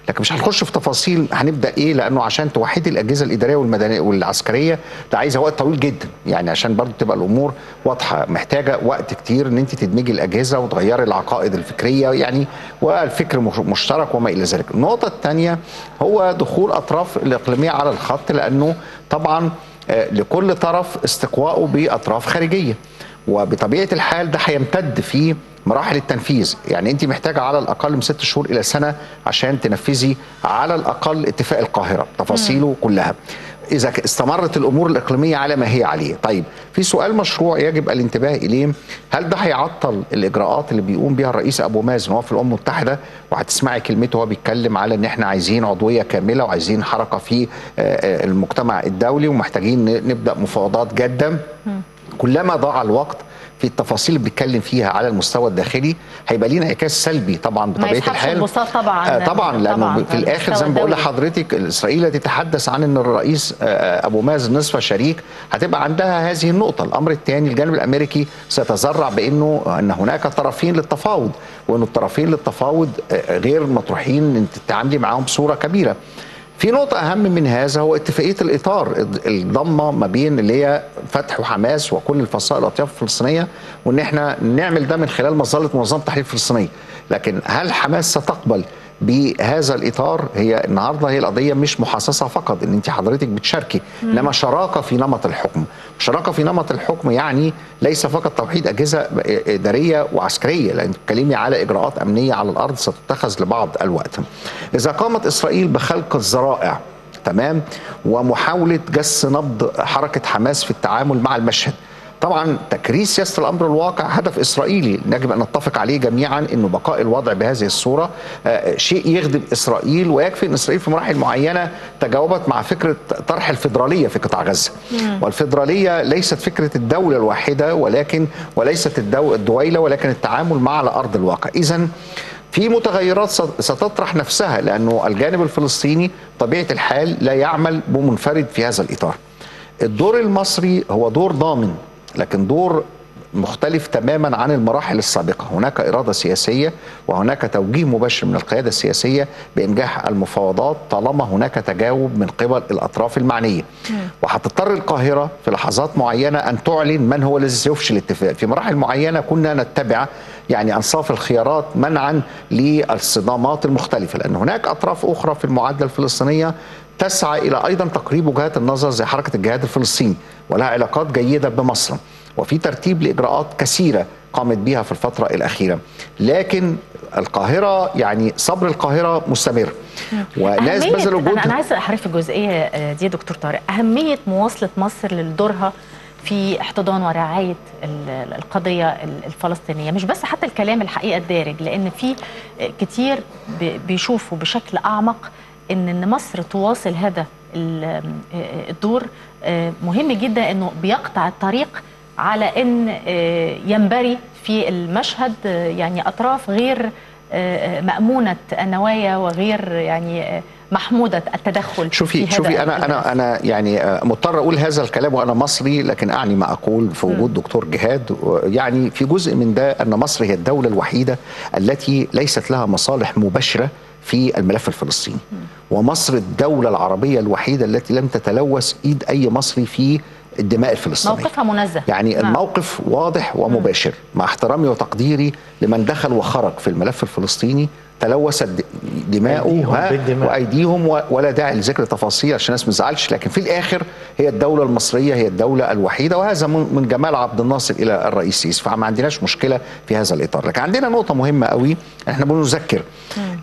لكن مش هنخش في تفاصيل هنبدأ إيه، لأنه عشان توحيد الأجهزة الإدارية والمدنية والعسكرية ده عايزة وقت طويل جدا، يعني عشان برضو تبقى الأمور واضحة محتاجة وقت كتير أن أنت تدمجي الأجهزة وتغيري العقائد الفكرية يعني والفكر مشترك وما إلى ذلك. النقطة الثانية هو دخول أطراف الإقليمية على الخط، لأنه طبعا لكل طرف استقواءه بأطراف خارجية، وبطبيعة الحال ده هيمتد في مراحل التنفيذ، يعني أنت محتاجة على الأقل من 6 شهور إلى سنة عشان تنفذي على الأقل اتفاق القاهرة تفاصيله كلها إذا استمرت الأمور الإقليمية على ما هي عليه. طيب في سؤال مشروع يجب الانتباه إليه، هل ده هيعطل الإجراءات اللي بيقوم بها الرئيس أبو مازن وهو في الأمم المتحدة؟ وهتسمعي كلمته وهو بيتكلم على إن إحنا عايزين عضوية كاملة وعايزين حركة في المجتمع الدولي ومحتاجين نبدأ مفاوضات جادة. كلما ضاع الوقت في التفاصيل اللي بيتكلم فيها على المستوى الداخلي هيبقى ليه انعكاس سلبي طبعا بطبيعه الحال. طبعا لانه في الاخر زي ما بقول لحضرتك اسرائيل تتحدث عن ان الرئيس ابو مازن نصف شريك، هتبقى عندها هذه النقطه. الامر الثاني الجانب الامريكي سيتذرع بانه ان هناك طرفين للتفاوض، وان الطرفين للتفاوض غير مطروحين ان تتعاملي معاهم بصوره كبيره. في نقطة أهم من هذا هو اتفاقية الإطار الضمة ما بين اللي هي فتح وحماس وكل الفصائل الأطياف الفلسطينية، وإن احنا نعمل ده من خلال مظلة منظمة التحرير الفلسطينية. لكن هل حماس ستقبل بهذا الإطار؟ هي النهارده هي القضية مش محاصصة فقط إن أنت حضرتك بتشاركي، إنما شراكة في نمط الحكم. شراكة في نمط الحكم يعني ليس فقط توحيد أجهزة إدارية وعسكرية، لأن بتتكلمي على إجراءات أمنية على الأرض ستتخذ لبعض الوقت. إذا قامت إسرائيل بخلق الذرائع تمام ومحاولة جس نبض حركة حماس في التعامل مع المشهد، طبعا تكريس سياسة الأمر الواقع هدف إسرائيلي يجب أن نتفق عليه جميعا، أنه بقاء الوضع بهذه الصورة شيء يخدم إسرائيل، ويكفي أن إسرائيل في مراحل معينة تجاوبت مع فكرة طرح الفيدرالية في قطاع غزة. والفيدرالية ليست فكرة الدولة الواحدة وليست الدويلة، ولكن التعامل مع على أرض الواقع. إذن في متغيرات ستطرح نفسها، لأنه الجانب الفلسطيني طبيعة الحال لا يعمل بمنفرد في هذا الإطار. الدور المصري هو دور ضامن، لكن دور مختلف تماما عن المراحل السابقة. هناك إرادة سياسية وهناك توجيه مباشر من القيادة السياسية بإنجاح المفاوضات طالما هناك تجاوب من قبل الأطراف المعنية. وهتضطر القاهرة في لحظات معينة أن تعلن من هو الذي سيفشل الاتفاق. في مراحل معينة كنا نتبع يعني أنصاف الخيارات منعا للصدامات المختلفة، لأن هناك أطراف أخرى في المعادلة الفلسطينية تسعى إلى أيضا تقريب وجهات النظر زي حركة الجهاد الفلسطيني ولها علاقات جيدة بمصر، وفي ترتيب لإجراءات كثيرة قامت بها في الفترة الأخيرة. لكن القاهرة يعني صبر القاهرة مستمر وناس بذلوا جهد. أنا عايز أحرف الجزئية دي دكتور طارق، أهمية مواصلة مصر لدورها في احتضان ورعاية القضية الفلسطينية، مش بس حتى الكلام الحقيقة الدارج، لأن في كتير بيشوفوا بشكل أعمق إن مصر تواصل هذا الدور مهم جدا، إنه بيقطع الطريق على إن ينبري في المشهد يعني أطراف غير مأمونة النوايا وغير يعني محمودة التدخل. شوفي أنا يعني مضطر أقول هذا الكلام وأنا مصري، لكن أعني ما أقول في وجود دكتور جهاد. يعني في جزء من ده أن مصر هي الدولة الوحيدة التي ليست لها مصالح مباشرة في الملف الفلسطيني، ومصر الدولة العربية الوحيدة التي لم تتلوث إيد أي مصري في الدماء الفلسطينية. موقفها منزه، يعني الموقف واضح ومباشر. مع احترامي وتقديري لمن دخل وخرج في الملف الفلسطيني، تلوثت دماؤه وايديهم، ولا داعي لذكر تفاصيل عشان الناس ما تزعلش، لكن في الاخر هي الدوله المصريه هي الدوله الوحيده، وهذا من جمال عبد الناصر الى الرئيس السيسي، فما عندناش مشكله في هذا الاطار. لكن عندنا نقطه مهمه قوي احنا بنذكر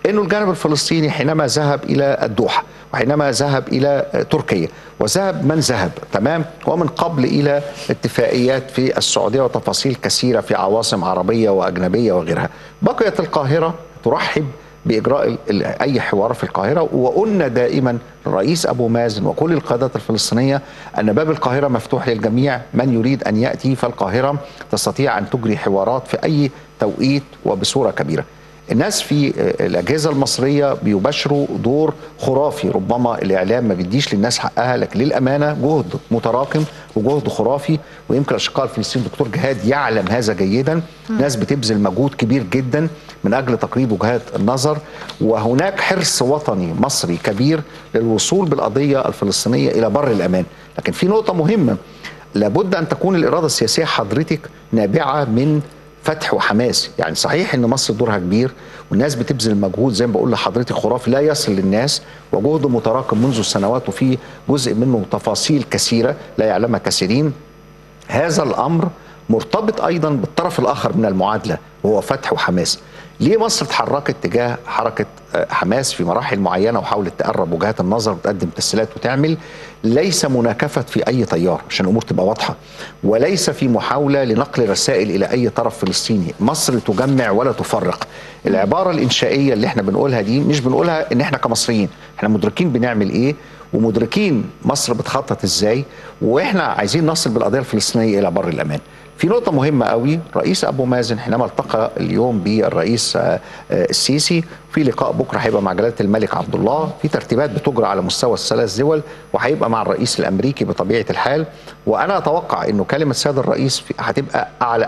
انه الجانب الفلسطيني حينما ذهب الى الدوحه وحينما ذهب الى تركيا وذهب من ذهب تمام، ومن قبل الى اتفاقيات في السعوديه وتفاصيل كثيره في عواصم عربيه واجنبيه وغيرها، بقيت القاهره ترحب بإجراء أي حوار في القاهرة. وقلنا دائما الرئيس أبو مازن وكل القيادات الفلسطينية أن باب القاهرة مفتوح للجميع، من يريد أن يأتي فالقاهرة تستطيع أن تجري حوارات في أي توقيت وبصورة كبيرة. الناس في الأجهزة المصرية بيبشروا دور خرافي، ربما الإعلام ما بيديش للناس حقها، لكن للأمانة جهد متراكم وجهد خرافي، ويمكن الأشقاء الفلسطيني دكتور جهاد يعلم هذا جيدا. ناس بتبذل مجهود كبير جدا من أجل تقريب وجهات النظر، وهناك حرص وطني مصري كبير للوصول بالقضية الفلسطينية إلى بر الأمان. لكن في نقطة مهمة، لابد أن تكون الإرادة السياسية حضرتك نابعة من فتح وحماس. يعني صحيح ان مصر دورها كبير والناس بتبذل مجهود زي ما بقول لحضرتك خرافي لا يصل للناس، وجهد متراكم منذ السنوات وفي جزء منه تفاصيل كثيره لا يعلمها كثيرين. هذا الامر مرتبط ايضا بالطرف الاخر من المعادله وهو فتح وحماس. ليه مصر اتحركت تجاه حركه حماس في مراحل معينه وحاولت تقرب وجهات النظر وتقدم تسهيلات وتعمل؟ ليس مناكفه في اي تيار عشان الامور تبقى واضحه، وليس في محاوله لنقل رسائل الى اي طرف فلسطيني. مصر تجمع ولا تفرق. العباره الانشائيه اللي احنا بنقولها دي مش بنقولها ان احنا كمصريين، احنا مدركين بنعمل ايه ومدركين مصر بتخطط ازاي، واحنا عايزين نصل بالقضيه الفلسطينيه الى بر الامان. في نقطة مهمة قوي، رئيس أبو مازن حينما التقى اليوم بالرئيس السيسي في لقاء بكرة هيبقى مع جلالة الملك عبد الله، في ترتيبات بتجرى على مستوى الثلاث دول وهيبقى مع الرئيس الأمريكي بطبيعة الحال. وأنا أتوقع إنه كلمة سيادة الرئيس هتبقى على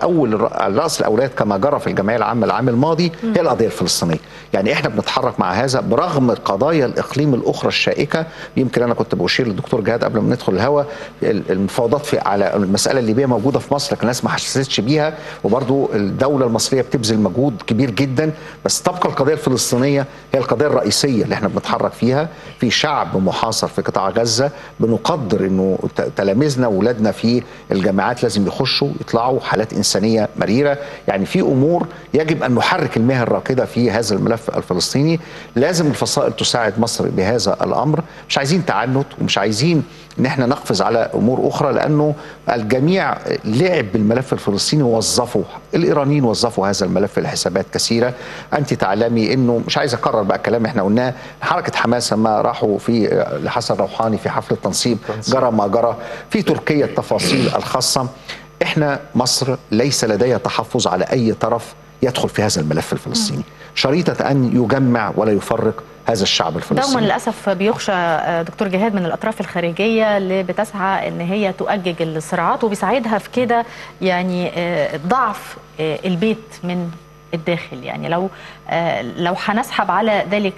رأس الأولويات كما جرى في الجمعية العامة العام الماضي هي القضية الفلسطينية. يعني إحنا بنتحرك مع هذا برغم القضايا الإقليم الأخرى الشائكة. يمكن أنا كنت بشير للدكتور جهاد قبل ما ندخل الهوا، المفاوضات على المسألة الليبية موجودة في مصر لكن الناس ما حسستش بيها، وبرضه الدولة المصرية بتبذل مجهود كبير جدا، بس تبقى القضية الفلسطينية هي القضية الرئيسية اللي احنا بنتحرك فيها. في شعب محاصر في قطاع غزة، بنقدر انه تلاميذنا وولادنا في الجامعات لازم يخشوا يطلعوا، حالات انسانية مريرة. يعني في امور يجب ان نحرك المياه الراكدة في هذا الملف الفلسطيني. لازم الفصائل تساعد مصر بهذا الامر. مش عايزين تعنت ومش عايزين ان احنا نقفز على امور اخرى، لانه الجميع لعب بالملف الفلسطيني ووظفوه. الايرانيين وظفوا هذا الملف لحسابات كثيره. انت تعلمي انه مش عايز اكرر بقى الكلام احنا قلناه، حركه حماس لما راحوا في لحسن روحاني في حفله تنصيب جرى ما جرى، في تركيا التفاصيل الخاصه. احنا مصر ليس لديها تحفظ على اي طرف يدخل في هذا الملف الفلسطيني، شريطه ان يجمع ولا يفرق هذا الشعب الفلسطيني. دوما للاسف بيخشى دكتور جهاد من الاطراف الخارجيه اللي بتسعى ان هي تؤجج الصراعات، وبيساعدها في كده يعني ضعف البيت من الداخل. يعني لو هنسحب على ذلك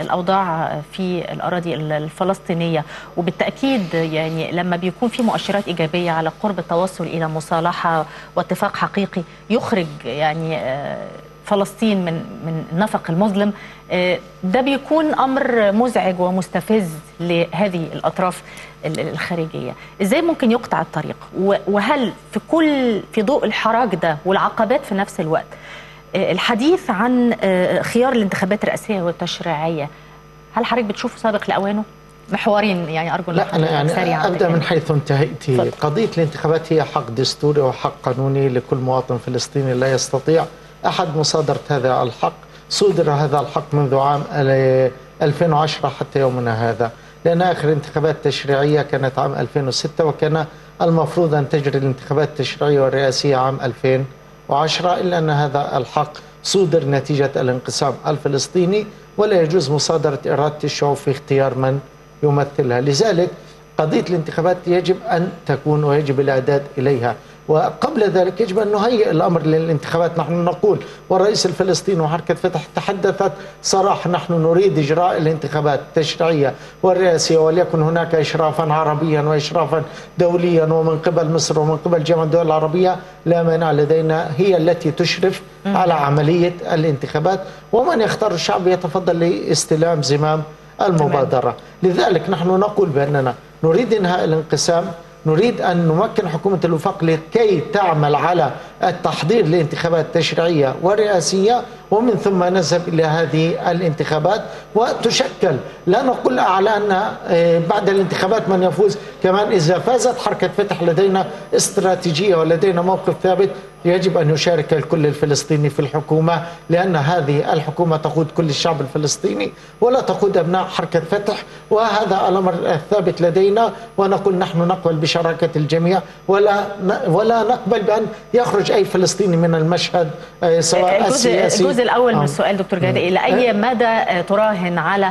الاوضاع في الاراضي الفلسطينيه، وبالتاكيد يعني لما بيكون في مؤشرات ايجابيه على قرب التوصل الى مصالحه واتفاق حقيقي يخرج يعني فلسطين من النفق المظلم ده، بيكون امر مزعج ومستفز لهذه الاطراف الخارجيه. ازاي ممكن يقطع الطريق؟ وهل في ضوء الحراك ده والعقبات في نفس الوقت الحديث عن خيار الانتخابات الرئاسيه والتشريعيه، هل حضرتك بتشوفه سابق لاوانه؟ محورين يعني ارجو ان لا، انا يعني ابدا من حيث انتهيت. قضيه الانتخابات هي حق دستوري وحق قانوني لكل مواطن فلسطيني، لا يستطيع احد مصادره هذا الحق. صدر هذا الحق منذ عام 2010 حتى يومنا هذا، لان اخر انتخابات تشريعيه كانت عام 2006، وكان المفروض ان تجري الانتخابات التشريعيه والرئاسيه عام 2010، إلا أن هذا الحق صدر نتيجة الانقسام الفلسطيني، ولا يجوز مصادرة إرادة الشعوب في اختيار من يمثلها. لذلك قضية الانتخابات يجب أن تكون ويجب الإعداد إليها، وقبل ذلك يجب أن نهيئ الأمر للانتخابات. نحن نقول والرئيس الفلسطيني وحركة فتح تحدثت صراحة، نحن نريد إجراء الانتخابات التشريعية والرئاسية، وليكن هناك إشرافا عربيا وإشرافا دوليا ومن قبل مصر ومن قبل جامعة الدول العربية، لا مانع لدينا هي التي تشرف على عملية الانتخابات، ومن يختار الشعب يتفضل لاستلام زمام المبادرة. لذلك نحن نقول بأننا نريد إنهاء الانقسام، نريد أن نمكن حكومة الوفاق لكي تعمل على التحضير لانتخابات تشريعية ورئاسية، ومن ثم نذهب إلى هذه الانتخابات وتشكل. لا نقول أعلانها بعد الانتخابات من يفوز، كمان إذا فازت حركة فتح لدينا استراتيجية ولدينا موقف ثابت، يجب أن يشارك الكل الفلسطيني في الحكومة، لأن هذه الحكومة تقود كل الشعب الفلسطيني ولا تقود أبناء حركة فتح، وهذا الأمر الثابت لدينا. ونقول نحن نقبل بشراكة الجميع، ولا نقبل بأن يخرج أي فلسطيني من المشهد سواء السياسي. الجزء الأول من السؤال دكتور جهاد، إلى أي مدى تراهن على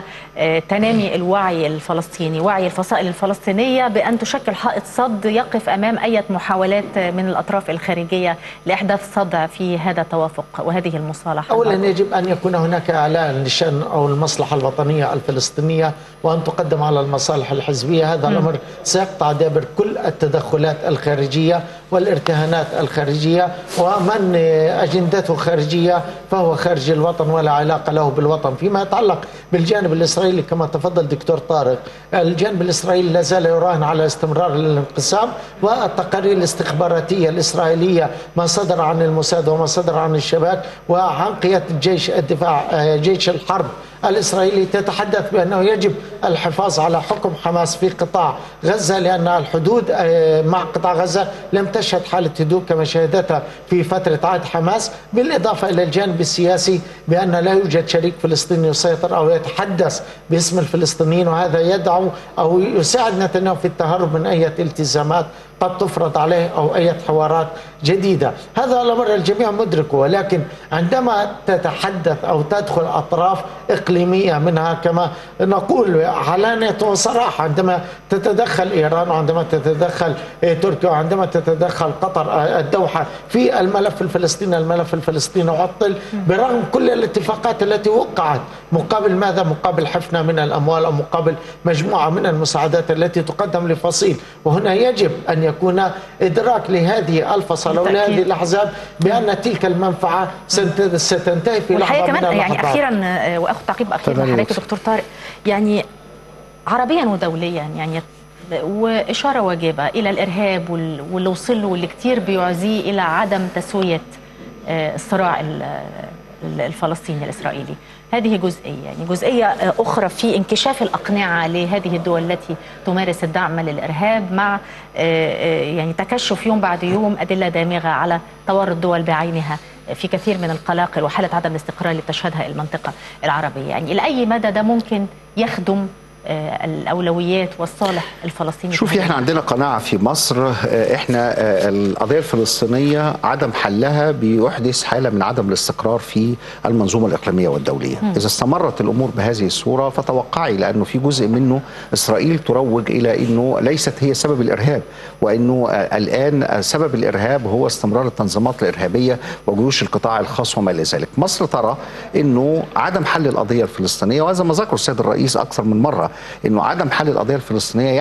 تنامي الوعي الفلسطيني، وعي الفصائل الفلسطينية، بأن تشكل حائط صد يقف أمام أي محاولات من الأطراف الخارجية لإحداث صدع في هذا التوافق وهذه المصالحة؟ أولا يجب أن يكون هناك إعلان لشأن أو المصلحة الوطنية الفلسطينية، وأن تقدم على المصالح الحزبية. هذا الأمر سيقطع دابر كل التدخلات الخارجية والارتهانات الخارجية، ومن أجندته خارجية فهو خارج الوطن ولا علاقة له بالوطن. فيما يتعلق بالجانب الإسرائيلي كما تفضل دكتور طارق، الجانب الإسرائيلي لا زال يراهن على استمرار الانقسام، والتقارير الاستخباراتية الإسرائيلية ما صدر عن الموساد وما صدر عن الشباك وعن قيادة الجيش الدفاع جيش الحرب الإسرائيلي تتحدث بأنه يجب الحفاظ على حكم حماس في قطاع غزة، لأن الحدود مع قطاع غزة لم تشهد حالة هدوء كما شهدتها في فترة عهد حماس. بالإضافة إلى الجانب السياسي بأن لا يوجد شريك فلسطيني يسيطر أو يتحدث باسم الفلسطينيين، وهذا يدعو أو يساعد نتنياهو في التهرب من أي التزامات قد تفرض عليه أو أي حوارات جديدة. هذا الأمر الجميع مدركه، ولكن عندما تتحدث أو تدخل أطراف إقليمية منها كما نقول علانية وصراحة، عندما تتدخل إيران وعندما تتدخل تركيا وعندما تتدخل قطر الدوحة في الملف الفلسطيني، الملف الفلسطيني عطل برغم كل الاتفاقات التي وقعت. مقابل ماذا؟ مقابل حفنة من الأموال أو مقابل مجموعة من المساعدات التي تقدم لفصيل. وهنا يجب أن يكون إدراك لهذه الفصل ولهذه الأحزاب بأن تلك المنفعة ستنتهي في لحظة من اللحظات. يعني أخيرا وأخذ تعقيب أخير من حضرتك دكتور طارق، يعني عربيا ودوليا يعني وإشارة واجبة إلى الإرهاب واللي وصل له واللي كتير بيعزيه إلى عدم تسوية الصراع الفلسطيني الإسرائيلي. هذه جزئية، يعني جزئية أخرى في انكشاف الأقنعة لهذه الدول التي تمارس الدعم للإرهاب، مع يعني تكشف يوم بعد يوم أدلة دامغة على تورط دول بعينها في كثير من القلاقل وحالة عدم الاستقرار اللي بتشهدها المنطقة العربية. يعني إلى أي مدى ده ممكن يخدم الأولويات والصالح الفلسطيني؟ شوفي، احنا عندنا قناعة في مصر، احنا القضية الفلسطينية عدم حلها بيحدث حالة من عدم الاستقرار في المنظومة الإقليمية والدولية. إذا استمرت الأمور بهذه الصورة فتوقعي، لأنه في جزء منه إسرائيل تروج إلى أنه ليست هي سبب الإرهاب، وأنه الآن سبب الإرهاب هو استمرار التنظيمات الإرهابية وجيوش القطاع الخاص وما إلى ذلك. مصر ترى أنه عدم حل القضية الفلسطينية، وهذا ما ذكر السيد الرئيس أكثر من مرة، انه عدم حل القضيه الفلسطينيه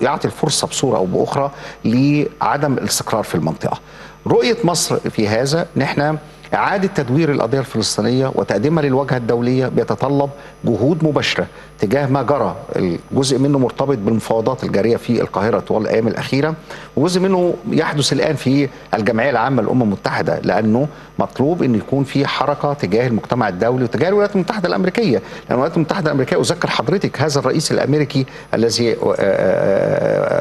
يعطي الفرصه بصوره او باخرى لعدم الاستقرار في المنطقه. رؤيه مصر في هذا نحن إعادة تدوير القضية الفلسطينية وتقديمها للواجهة الدولية بيتطلب جهود مباشرة تجاه ما جرى، الجزء منه مرتبط بالمفاوضات الجارية في القاهرة طوال الأيام الأخيرة، وجزء منه يحدث الآن في الجمعية العامة للأمم المتحدة، لأنه مطلوب أن يكون في حركة تجاه المجتمع الدولي وتجاه الولايات المتحدة الأمريكية، لأن الولايات المتحدة الأمريكية أذكر حضرتك هذا الرئيس الأمريكي الذي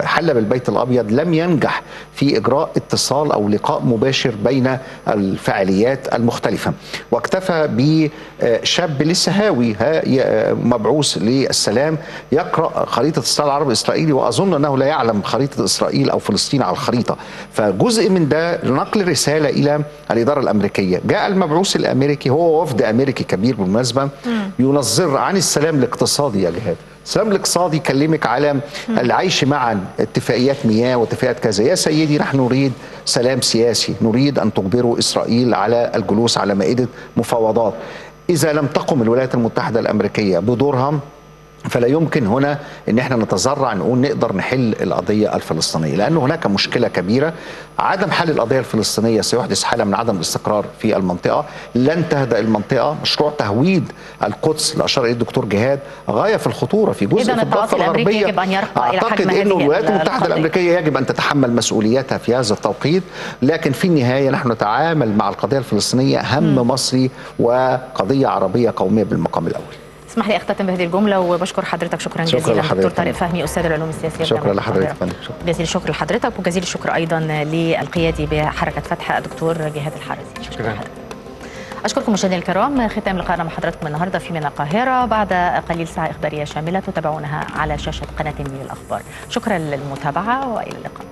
حل بالبيت الأبيض لم ينجح في إجراء اتصال أو لقاء مباشر بين الفاعليات المختلفة، واكتفى بشاب لسه هاوي مبعوث للسلام يقرأ خريطة الصراع العربي الإسرائيلي، وأظن أنه لا يعلم خريطة إسرائيل أو فلسطين على الخريطة. فجزء من ده نقل رسالة إلى الإدارة الأمريكية. جاء المبعوث الأمريكي هو وفد أمريكي كبير بالمناسبة ينظر عن السلام الاقتصادي يا جهاد، السلام الاقتصادي يكلمك على العيش معا، اتفاقيات مياه واتفاقيات كذا. يا سيدي نحن نريد سلام سياسي، نريد أن تجبروا إسرائيل على الجلوس على مائدة مفاوضات. إذا لم تقم الولايات المتحدة الأمريكية بدورها فلا يمكن هنا ان احنا نتذرع نقول نقدر نحل القضيه الفلسطينيه، لان هناك مشكله كبيره. عدم حل القضيه الفلسطينيه سيحدث حاله من عدم الاستقرار في المنطقه، لن تهدأ المنطقه. مشروع تهويد القدس اللي اشار اليه الدكتور جهاد غايه في الخطوره في جزء في الضفه الغربيه. اعتقد انه الولايات المتحده الامريكيه يجب ان تتحمل مسؤوليتها في هذا التوقيت، لكن في النهايه نحن نتعامل مع القضيه الفلسطينيه هم مصري وقضيه عربيه قوميه بالمقام الاول. اسمح لي اختتم بهذه الجمله وبشكر حضرتك شكرا جزيلا دكتور طارق فهمي استاذ العلوم السياسيه. شكرا لحضرتك، جزيل الشكر لحضرتك وجزيل الشكر ايضا للقيادي بحركه فتح الدكتور جهاد الحرازي. شكرا لحضرتك. اشكركم مشاهدينا الكرام، ختام لقائنا مع حضراتكم النهارده في من القاهره. بعد قليل ساعه اخباريه شامله تتابعونها على شاشه قناه النيل الاخبار. شكرا للمتابعه والى اللقاء.